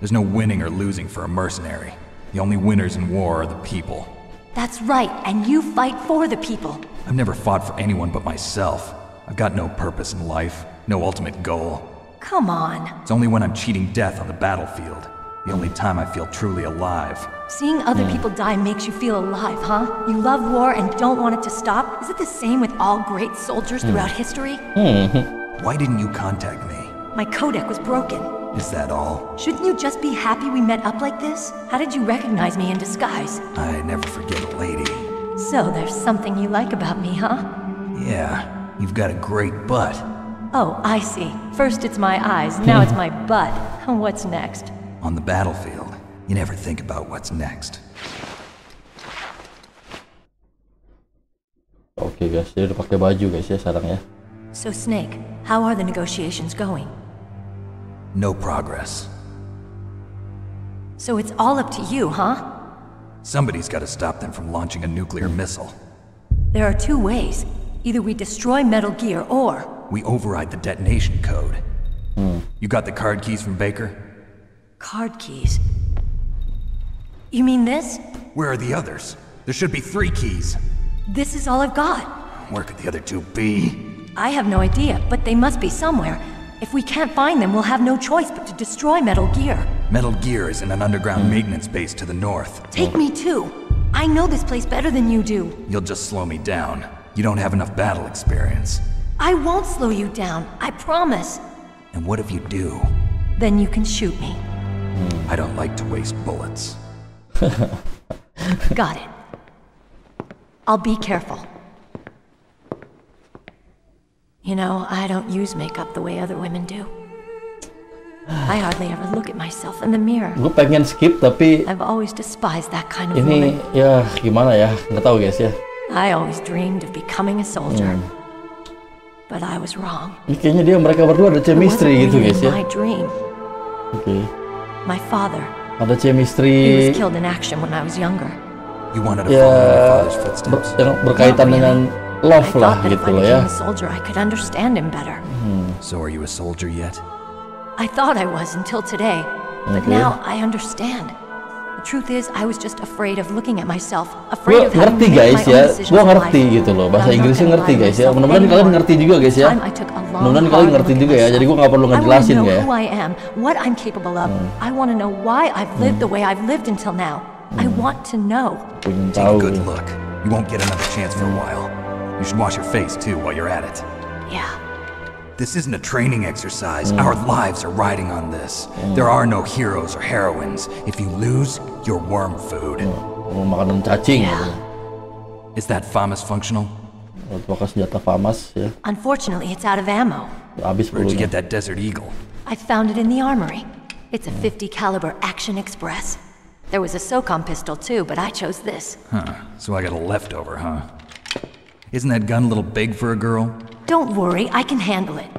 There's no winning or losing for a mercenary. The only winners in war are the people. That's right, and you fight for the people. I've never fought for anyone but myself. I've got no purpose in life, no ultimate goal. Come on. It's only when I'm cheating death on the battlefield. The only time I feel truly alive. Seeing other hmm. people die makes you feel alive, huh? You love war and don't want it to stop? Is it the same with all great soldiers hmm. throughout history? Hmm. Why didn't you contact me? My codec was broken. Is that all? Shouldn't you just be happy we met up like this? How did you recognize me in disguise? I never forget a lady. So there's something you like about me, huh? Yeah, you've got a great butt. Oh, I see. First it's my eyes, now it's my butt. What's next? On the battlefield, you never think about what's next. Oke guys, dia udah pakai baju guys ya sekarang ya. So Snake, how are the negotiations going? No progress. So it's all up to you, huh? Somebody's got to stop them from launching a nuclear missile. There are two ways. Either we destroy Metal Gear or we override the detonation code. Hmm. You got the card keys from Baker? Card keys? You mean this? Where are the others? There should be three keys. This is all I've got. Where could the other two be? I have no idea, but they must be somewhere. If we can't find them, we'll have no choice but to destroy Metal Gear. Metal Gear is in an underground maintenance base to the north. Take me too. I know this place better than you do. You'll just slow me down. You don't have enough battle experience. I won't slow you down, I promise. And what if you do? Then you can shoot me. I don't like to waste bullets. Got it. I'll be careful. You know, I don't use makeup the way other women do. I hardly ever look at myself in the mirror. Gue pengen skip tapi I've always despised that kind of ini woman. Ya gimana ya, nggak tahu guys ya. I always dreamed of becoming a soldier, hmm. but I was wrong. Ya, kayaknya dia mereka berdua ada chemistry gitu guys ya. My dream. Oke. Okay. My father. Ada chemistry. He was killed in action when I was younger. You wanted to follow your father's footsteps. Ya, ber berkaitan really. Dengan love lah gitu loh ya. Soldier, I could understand him better. Hmm. So are you a soldier yet? I thought I was until today, but okay. now I understand. The truth is, I was just afraid of looking at myself, afraid of having to make my own decisions. Gua ngerti gitu loh, bahasa Inggrisnya ngerti guys ya. Mudah-mudahan kalian ngerti juga guys ya. Mudah-mudahan kalian ngerti juga ya. Jadi gua nggak perlu ngejelasin ya. I want to know why I've lived the way I've lived until now. I want to know. Pengen tahu. Good luck. You won't get another chance for a while. You should wash your face too while you're at it. Yeah. This isn't a training exercise. Mm. Our lives are riding on this. Mm. There are no heroes or heroines. If you lose, you're worm food. Mm. Yeah. Is that FAMAS functional? Unfortunately, it's out of ammo. Where'd you get that Desert Eagle? I found it in the armory. It's a fifty caliber Action Express. There was a SOCOM pistol too, but I chose this. Huh. So I got a leftover, huh? Isn't that gun a little big for a girl? Don't worry, I can handle it.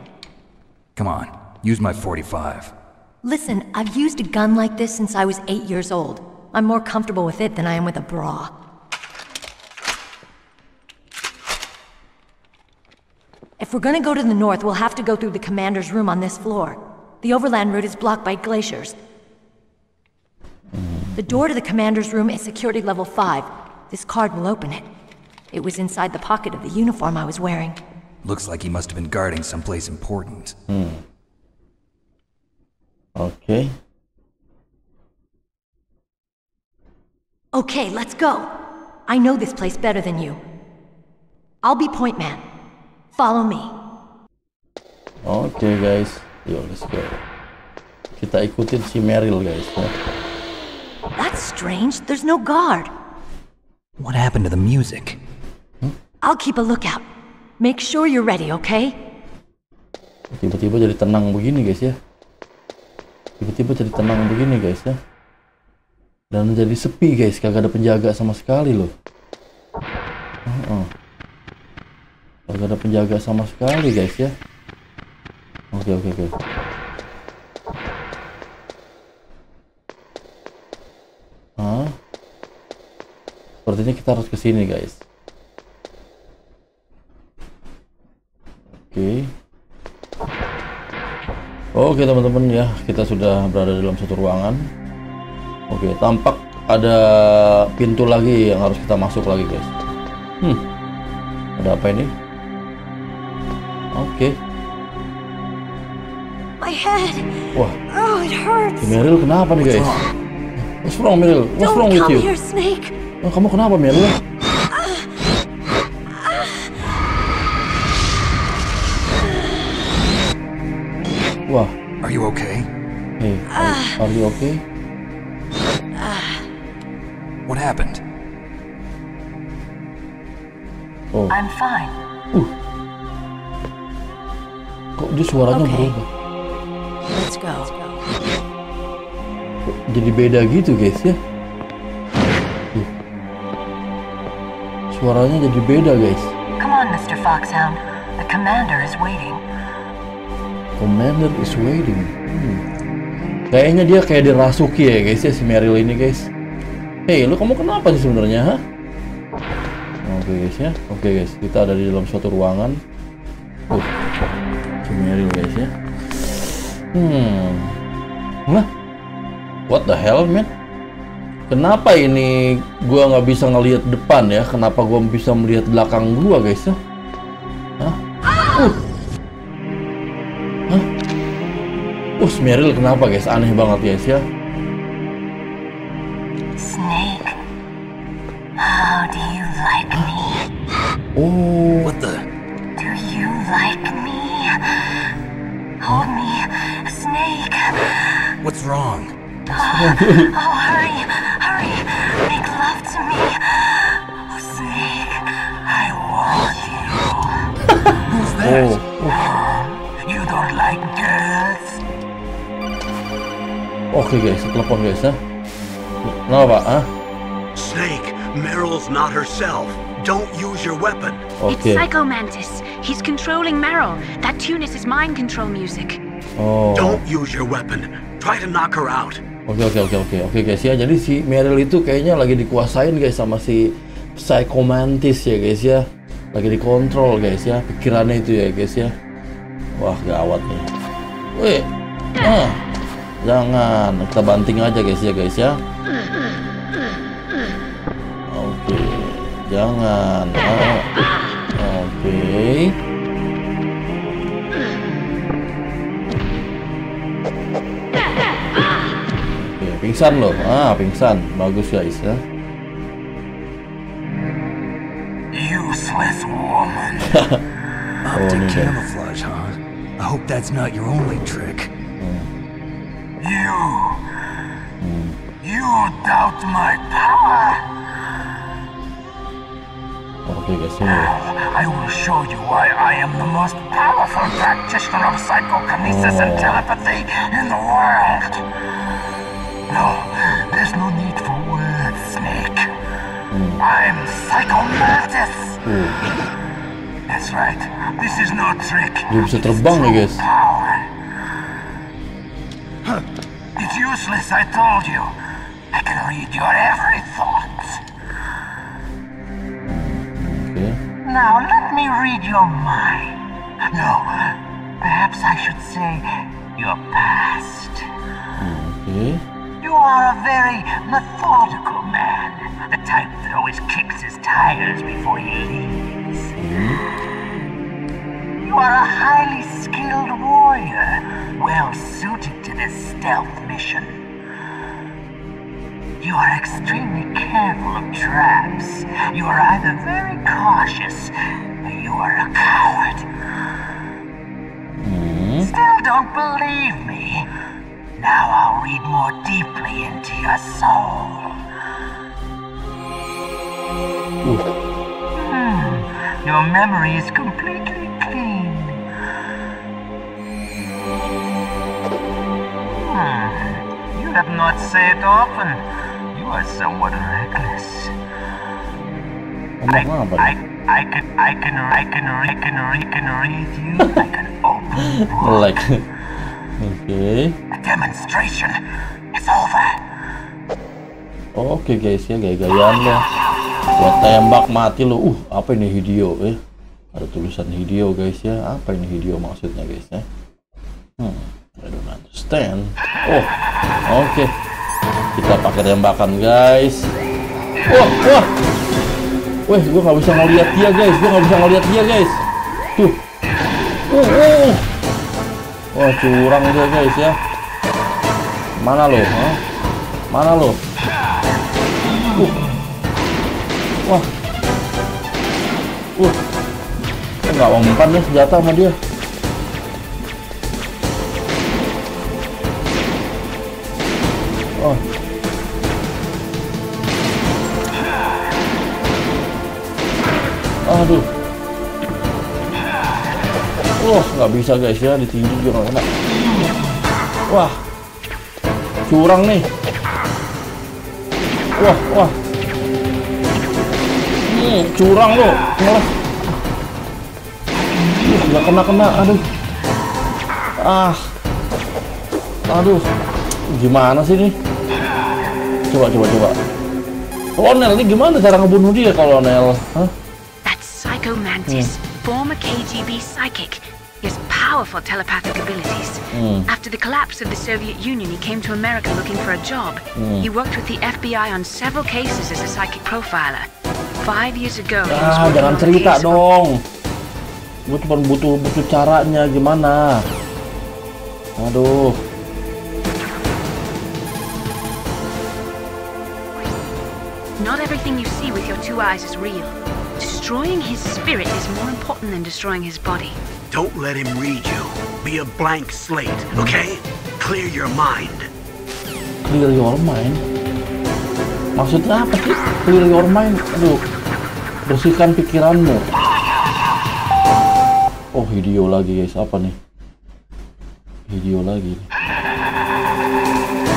Come on, use my forty-five. Listen, I've used a gun like this since I was eight years old. I'm more comfortable with it than I am with a bra. If we're gonna go to the north, we'll have to go through the commander's room on this floor. The overland route is blocked by glaciers. The door to the commander's room is security level five. This card will open it. It was inside the pocket of the uniform I was wearing. Looks like he must have been guarding someplace important. Hmm. Okay. Okay, let's go. I know this place better than you. I'll be point man. Follow me. Okay, guys. Yo, let's go. Kita ikutin si Meryl, guys. That's strange. There's no guard. What happened to the music? Hmm? I'll keep a lookout. Make sure you're ready, okay? Tiba-tiba jadi tenang begini guys ya. Tiba-tiba jadi tenang begini guys ya. Dan jadi sepi guys, kagak ada penjaga sama sekali loh. Uh-uh. Kagak ada penjaga sama sekali guys ya. Oke oke oke. Hah? Sepertinya kita harus ke sini guys. Oke, oke teman-teman ya, kita sudah berada dalam satu ruangan. Oke, tampak ada pintu lagi yang harus kita masuk lagi guys. Hmm, ada apa ini? Oke. Wah, Meryl kenapa nih guys? What's wrong Meryl? What's wrong with you? Oh, kamu kenapa Meryl? Wah, are you okay? Hey, are, are you okay? What happened? Oh. I'm fine. Uh. Kok dia suaranya okay. berubah? Let's go. Kok jadi beda gitu, guys ya? Uh. Suaranya jadi beda, guys. Come on, Mister Foxhound. The commander is waiting. Commander is waiting. Hmm. Kayaknya dia kayak dirasuki ya guys ya si Meryl ini guys. Hey, lu kamu kenapa sih sebenarnya? Hah? Oke okay, guys ya. Oke okay, guys, kita ada di dalam suatu ruangan. Uh, si Meryl guys ya. Hmm. Nah, what the hell man? Kenapa ini gua nggak bisa ngelihat depan ya? Kenapa gua bisa melihat belakang gua guys ya? Hah? Uh. Uh, Meryl kenapa guys? Aneh banget guys ya. Snake, how do you like me? Oh, what the? Do you like me? Hold me, Snake. What's wrong? Oh, oh hurry, hurry, make love to me. Oh Snake, I want you. Who's that? Oh. Oke guys, telepon guys ya. Kenapa, ah? Snake, Meryl's not herself. Don't use your weapon. It's Psycho Mantis. He's controlling Meryl. That tune is his mind control music. Oh. Don't use your weapon. Try to knock her out. Oke oke oke oke oke guys ya. Jadi si Meryl itu kayaknya lagi dikuasain guys sama si Psycho Mantis ya guys ya. Lagi dikontrol guys ya. Pikirannya itu ya guys ya. Wah, gawat nih. Wih. Nah. Jangan, kita banting aja guys ya guys ya. Oke. Okay. Jangan. Nah. Oke. Okay. Pingsan loh, ah pingsan, bagus guys ya. Useless woman. Oh, ini camouflage, huh? I hope that's not your only trick. Hmm. You, hmm. you doubt my power. Oke guys, ini. I will show you why I am the most powerful practitioner of psychokinesis and telepathy in the world. No, there's no need for words, Snake. Mm. I'm Psycho Mantis. Mm. That's right. This is no trick. It's true power. Huh. It's useless, I told you. I can read your every thought. Okay. Now let me read your mind. No, perhaps I should say your past. Okay. You are a very methodical man, the type that always kicks his tires before he leaves. Mm-hmm. You are a highly skilled warrior, well suited to this stealth mission. You are extremely careful of traps. You are either very cautious, or you are a coward. Mm-hmm. Still don't believe me. Now I'll read more deeply into your soul. Hmm, your memory is completely clean. Hmm, you have not said often. You are somewhat reckless. I, I, I can, I can, I can, I can, I can read you like an open book. Like. Okay. A demonstration is over. Oke okay guys ya, gaya-gayaan ya. Buat tembak mati lo. Uh, apa ini video eh? Ada tulisan video guys ya. Apa ini video maksudnya guys ya? Hmm, I don't understand. Oh, oke. Okay. Kita pakai tembakan guys. Wah, wah. Weh, gua nggak bisa ngeliat dia guys. Gua nggak bisa ngeliat dia guys. Tuh. Uh, uh. Wah, curang dia guys ya. Mana lo? Hah? Mana lo? Uh. Wah. Uh. Enggak mempan nih senjata sama dia. Oh. Aduh. Wah, nggak bisa guys ya, ditinju juga nggak enak. Wah, curang nih. Wah, wah. Hmm, curang loh. Nggak kena-kena, aduh. Ah, aduh. Gimana sih nih? Coba, coba, coba. Kolonel, ini gimana cara ngebunuh dia, Kolonel? Hah? That's Psycho Mantis, hmm. former K G B psychic. He has powerful telepathic abilities. Mm. After the collapse of the Soviet Union, he came to America looking for a job. Mm. He worked with the F B I on several cases as a psychic profiler. Five years ago, he was working on the case dong. Gue cuma butuh butuh caranya gimana. Aduh. Not everything you see with your two eyes is real. Destroying his spirit is more important than destroying his body. Don't let him read you. Be a blank slate, okay? Clear your mind. Clear your mind? Maksudnya apa sih? Clear your mind? Aduh. Bersihkan pikiranmu. Oh, video lagi guys. Apa nih? video lagi.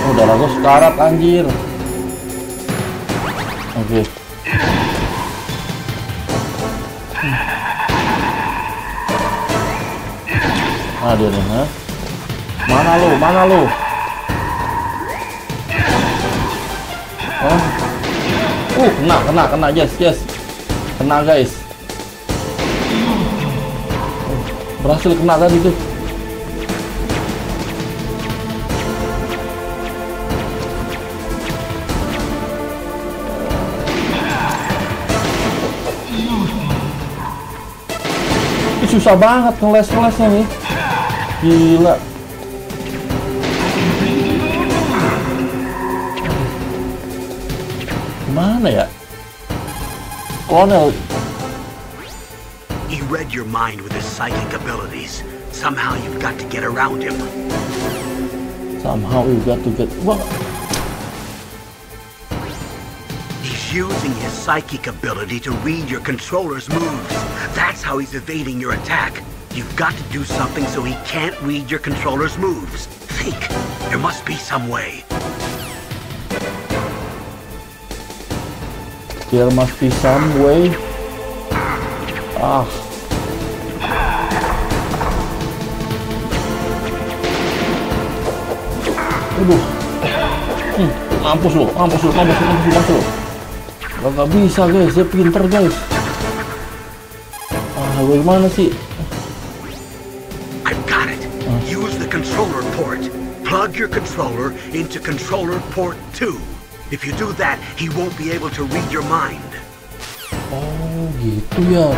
Oh, darah gue sekarat anjir. Oke. Okay. Ah, dia nih, ha? Mana lu? Mana lu? Oh. Uh, kena, kena, kena, yes, yes. Kena, guys. Berhasil kena tadi tuh. Susah banget ngeles-ngelesnya nih. Gila. Gimana ya? Kolonel. He read your mind with his psychic abilities. Somehow you've got to get around him. Somehow you've got to get... What? He's using his psychic ability to read your controller's moves. That's how he's evading your attack. You've got to do something so he can't read your controller's moves. Think. There must be some way. There must be some way. Ah. Aduh. Hmm. Mampus lo, mampus lo, mampus lo, mampus lo. Gak, gak bisa guys, dia pinter guys. Ah, gue gimana sih? I've got it. Hmm. Use the controller port. Plug your controller into controller port two. If you do that, he won't be able to read your mind. Oh, gitu ya.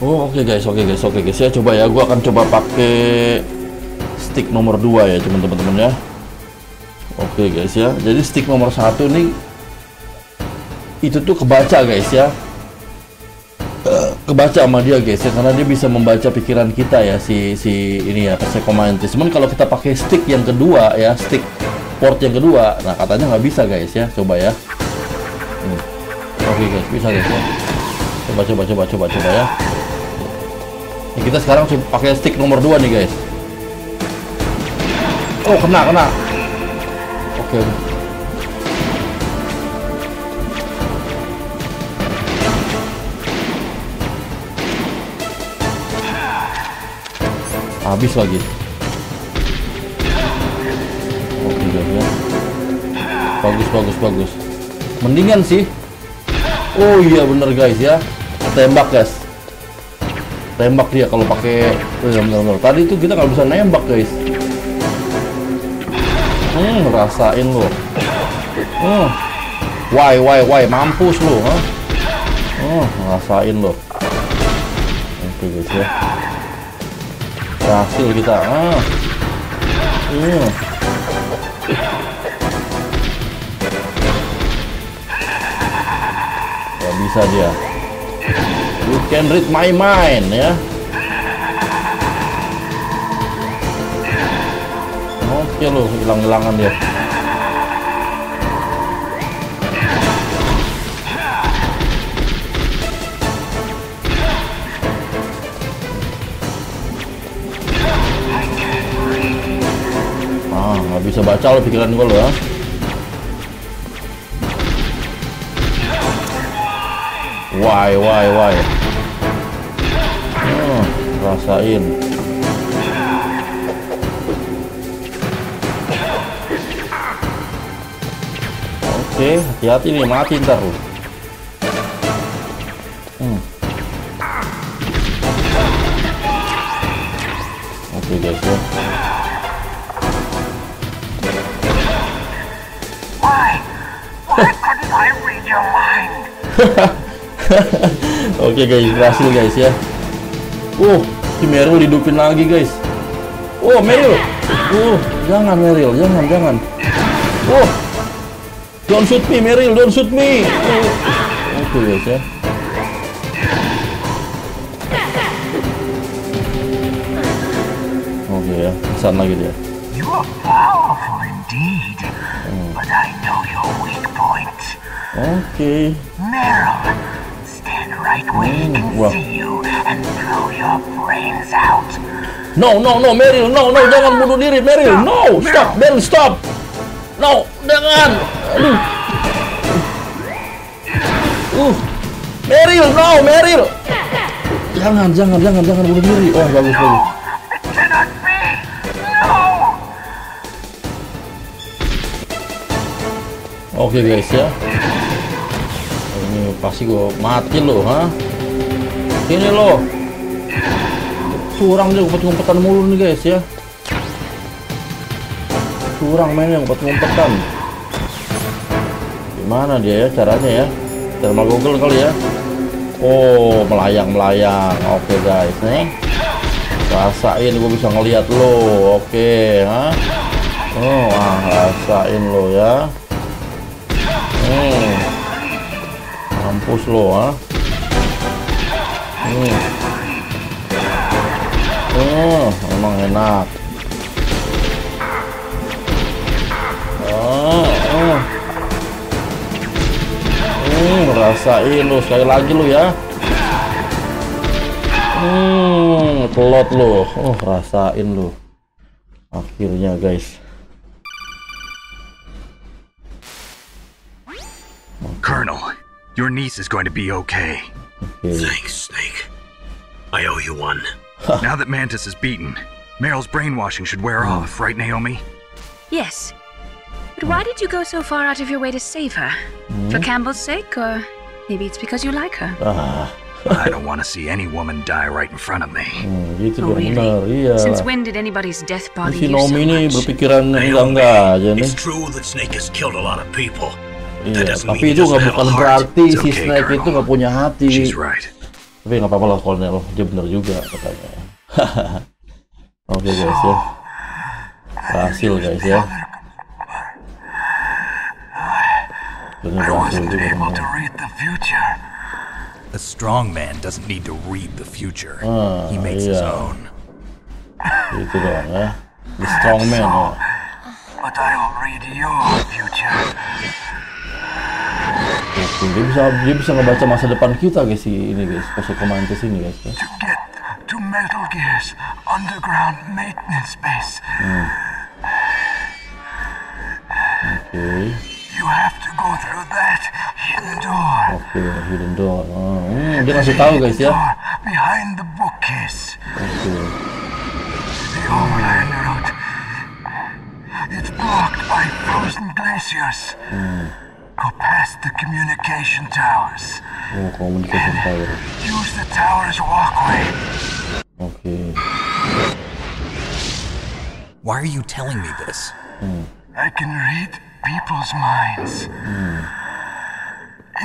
Oh, oke okay guys, oke okay guys, oke okay guys. Ya coba ya, gua akan coba pakai stick nomor dua ya, teman-teman ya. Oke okay guys ya. Jadi stick nomor satu nih itu tuh kebaca guys ya. Kebaca sama dia guys ya, karena dia bisa membaca pikiran kita ya, si si ini ya, Psycho Mantis. Cuman kalau kita pakai stick yang kedua ya, stick port yang kedua, nah katanya nggak bisa guys ya. Coba ya. Ini. Oke okay guys, bisa guys ya. Coba coba coba coba coba ya. Ini kita sekarang pakai stick nomor dua nih guys. Oh, kena kena. Oke. Okay. Habis lagi. Oke okay guys ya. Bagus bagus bagus. Mendingan sih. Oh iya bener guys ya, tembak guys, tembak dia kalau pakai. Tadi itu kita nggak bisa nembak guys. Hmm, rasain lo. Oh, why why why mampus lo, huh? Oh, rasain lo. Oke guys ya, berhasil kita. Ah, iya. Hmm. Bisa dia. You can read my mind ya. Oke loh, hilang-hilangan dia. Ah, nggak bisa baca lo pikiran gue lo ya. Why, why, why? Hmm, rasain. Oke, hati-hati nih, mati ntar lu. Hmm. Oke guys ya. Why? Why couldn't I read your mind? Oke okay guys, berhasil guys ya. Uh, si Meryl didupin lagi guys. Oh, Meryl. Uh, jangan Meryl, jangan, jangan. Oh, don't shoot me Meryl, don't shoot me. Uh. Oke okay guys ya. Oke okay ya, pesan lagi dia. You are powerful indeed, hmm. but I know your weak point. Oke. Okay. Meryl. Right where he can see you and blow your brains out. No, no, no, Meryl, no, no, jangan bunuh diri, Meryl, no, stop, Meryl, stop, no, jangan, aduh, uh, Meryl, no, Meryl, jangan, jangan, jangan, jangan bunuh diri, oh, bagus, bagus. Oke okay, guys ya, ini pasti gue mati loh, ha? Ini loh. Curang dia ngumpet-ngumpetan mulu nih guys ya. Curang mainnya ngumpet-ngumpetan. Gimana dia ya caranya ya? Termal Google kali ya. Oh, melayang-melayang. Oke okay, guys nih. Rasain gue bisa ngelihat lo. Oke, okay, ha? Oh, ah, rasain lo ya. Hmm. Mampus lo, ha? Hmm. Oh, emang enak. Oh, oh. Hmm, rasain lo sekali lagi lo ya. Hmm, pelot lo. Oh, rasain lo. Akhirnya, guys. Colonel, your niece is going to be okay. okay. Thanks, Snake. I owe you one. Now that Mantis is beaten, Meryl's brainwashing should wear off, right, Naomi? Yes. But why did you go so far out of your way to save her? Hmm? For Campbell's sake, or maybe it's because you like her? Ah. I don't want to see any woman die right in front of me. Hmm, oh, really? Benar, since when did anybody's death bother you so much? Naomi, it's true that Snake has killed a lot of people. Iya, tapi itu nggak bukan berarti si Snake itu nggak punya hati. Tapi nggak apa-apa lah Colonel, dia bener juga katanya. Oke okay, guys ya, berhasil guys ya. Bener berhasil juga. A strong man doesn't need to read the future. He makes his own. Itu dong ya, the strong man. But I will read your future. Dia bisa, dia bisa ngebaca masa depan kita guys, ini guys, Psycho Mantis ini guys. To get to Metal Gear's underground maintenance base. Hmm. Oke. Okay. You have to go through that hidden door. Oke, okay, hidden door. Oh, hmm, dia kasih tahu guys ya. Behind the bookcase. Oke. Okay. The overland route. It's blocked by frozen glaciers. Hmm. Go past the communication towers. Oh, communication tower. Use the tower's walkway. Okay. Why are you telling me this? Hmm. I can read people's minds. Hmm.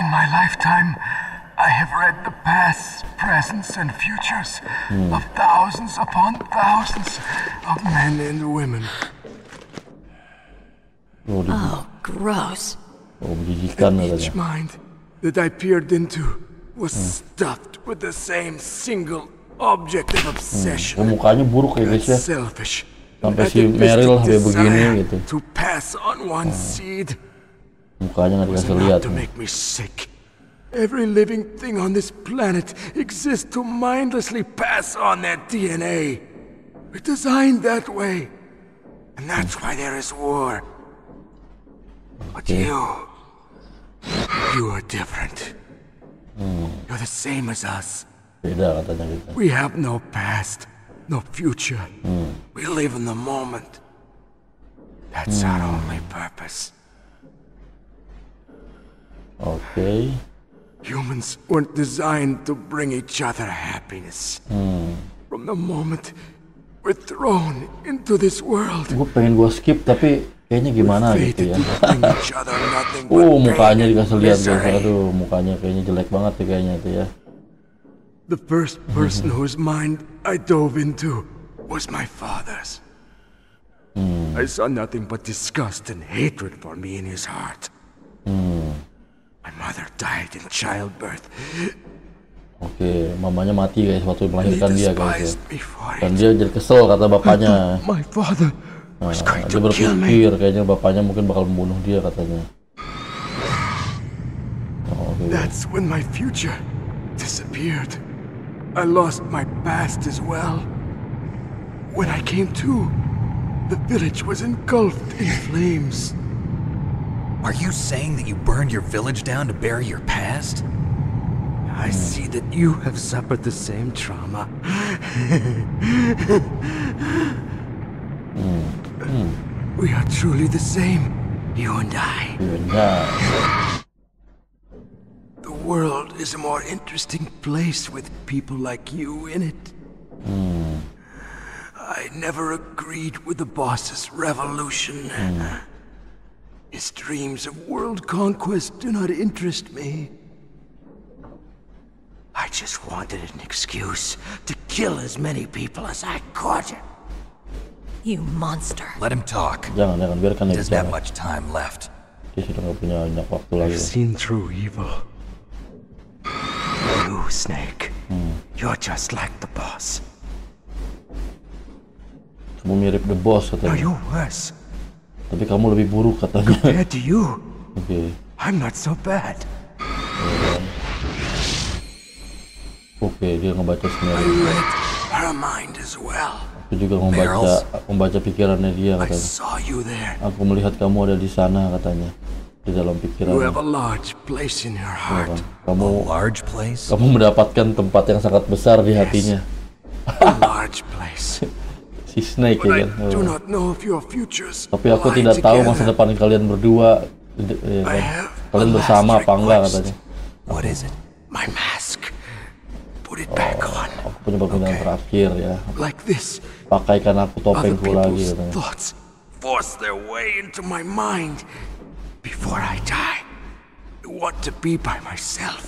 In my lifetime, I have read the pasts, presents, and futures hmm. of thousands upon thousands of men and women. Oh, gross. Each mind that I peered into was stuffed with the same single object of obsession. Mukanya buruk ya guys ya. Sampai si Meryl sampai begini gitu. Mukanya nggak dikasih lihat. Every living thing on this planet exists to mindlessly pass on their D N A. We're designed that way, and that's why there is war. But you, you are different. Hmm. You're the same as us. Beda, katanya kita. We have no past, no future. Hmm. We live in the moment. That's hmm. our only purpose. Okay. Humans weren't designed to bring each other happiness. Hmm. From the moment we're thrown into this world. Gue pengen gue skip tapi. Kayaknya gimana gitu ya. Oh, mukanya dikasih lihat tuh. Aduh, mukanya kayaknya jelek banget tuh kayaknya tuh ya. The first person whose mind I dove into was my father's. Hmm. I saw nothing but disgust and hatred for me in his heart. Hmm. My mother died in childbirth. Oke, okay, mamanya mati guys waktu melahirkan dia guys. Dan dia jadi kesel kata bapaknya. My father. Nah, dia berpikir kayaknya bapaknya mungkin bakal membunuh dia katanya. Oh, okay. That's when my future disappeared. I lost my past as well. When I came to, the village was engulfed in flames. Are you saying that you burned your village down to bury your past? I see that you have suffered the same trauma. We are truly the same, you and I. You and I. The world is a more interesting place with people like you in it. Mm. I never agreed with the boss's revolution. Mm. His dreams of world conquest do not interest me. I just wanted an excuse to kill as many people as I could. You monster. Let him talk. Jangan, jangan biarkan dia. He doesn't have much time left. Dia sudah nggak punya banyak waktu lagi. I've seen through evil. You, Snake. Hmm. You're just like the boss. Kamu mirip the boss katanya. Are you worse? Tapi kamu lebih buruk katanya. Compared to you. Okay. I'm not so bad. Oke, dia ngebaca sendiri. Aku juga membaca, membaca pikirannya dia katanya. Aku melihat kamu ada di sana katanya, di dalam pikirannya. Kamu, kamu, kamu mendapatkan tempat yang sangat besar di hatinya. Si Snake ya kan. Tapi aku tidak tahu masa depan kalian berdua, ya kan? Kalian bersama apa enggak katanya. Oh, aku punya permintaan terakhir ya. Pakaikan aku topengku lagi katanya.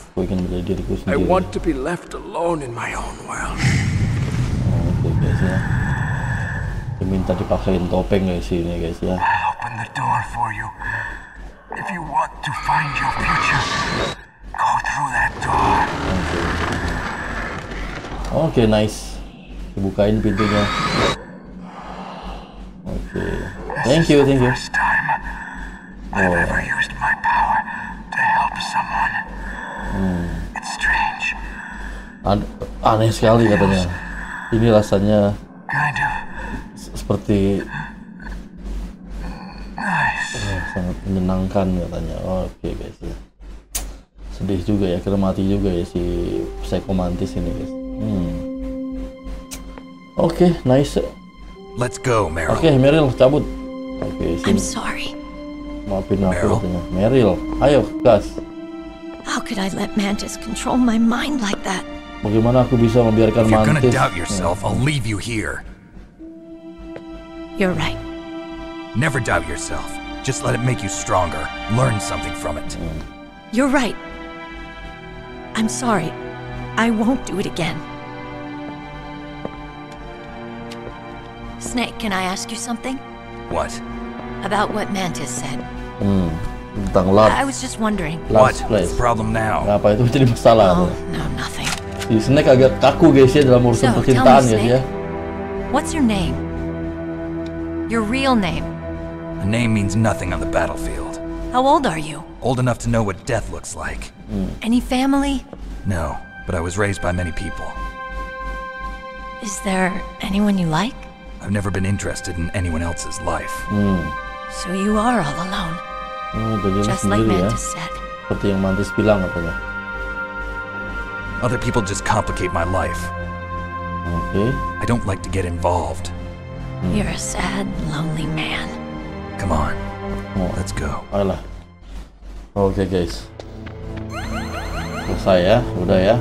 Aku ingin menjadi diriku sendiri. Oh, oke guys ya. Diminta dipakaiin topeng guys ini guys ya. Oke, okay, nice. Dibukain pintunya. Oke. Okay. Thank you, thank you. Oh. Hmm. An aneh sekali katanya. Ini rasanya seperti eh, sangat menyenangkan katanya. Oke, okay, guys ya. Sedih juga ya, akhirnya mati juga ya si Psycho Mantis ini guys. Hmm. Oke, okay, nice. Let's go, Meryl. Oke, okay, Meryl cabut. Oke, okay, sini. I'm sorry. Maafin aku katanya. Meryl, ayo gas. How could I let Mantis control my mind like that? Bagaimana aku bisa membiarkan Mantis? If you're gonna doubt yourself, I'll leave you here. You're right. Never doubt yourself. Just let it make you stronger. Learn something from it. Hmm. You're right. I'm sorry. I won't do it again. Snake, can I ask you something? What? About what Mantis said. Hmm. Tentang lab. I was just wondering. What? What's the problem now? Apa itu jadi masalah? Oh, no, nothing. Si Snake agak kaku guys ya dalam urusan so, percintaan me, Snake, ya. What's your name? Your real name. A name means nothing on the battlefield. How old are you? Old enough to know what death looks like. Hmm. Any family? No. But I was raised by many people. Is there anyone you like? I've never been interested in anyone else's life. Hmm. So you are all alone. Hmm, just like Mantis ya. said. Seperti yang Mantis bilang katanya. Other people just complicate my life. Okay. I don't like to get involved. Hmm. You're a sad, lonely man. Come on. Oh. Let's go. Ayolah. Oke okay, guys. Selesai ya, udah ya.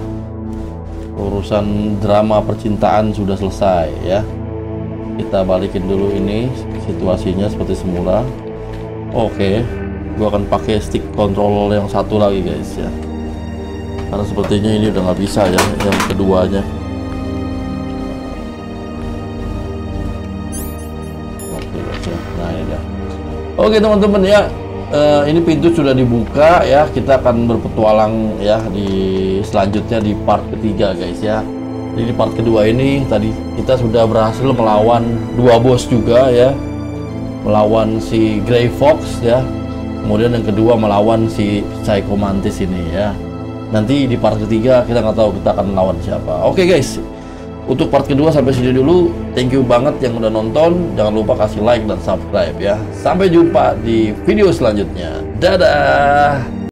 Urusan drama percintaan sudah selesai ya. Kita balikin dulu ini situasinya seperti semula. Oke, gua akan pakai stick control yang satu lagi guys ya. Karena sepertinya ini udah nggak bisa ya yang keduanya. Oke, oke. Nah, ini dah. Oke teman-teman ya. Uh, ini pintu sudah dibuka ya, kita akan berpetualang ya di selanjutnya di part ketiga guys ya. Jadi di part kedua ini tadi kita sudah berhasil melawan dua bos juga ya, melawan si Gray Fox ya, kemudian yang kedua melawan si Psycho Mantis ini ya. Nanti di part ketiga kita nggak tahu kita akan melawan siapa. Oke okay, guys, Untuk part kedua sampai sini dulu. Thank you banget yang udah nonton. Jangan lupa kasih like dan subscribe ya. Sampai jumpa di video selanjutnya. Dadah.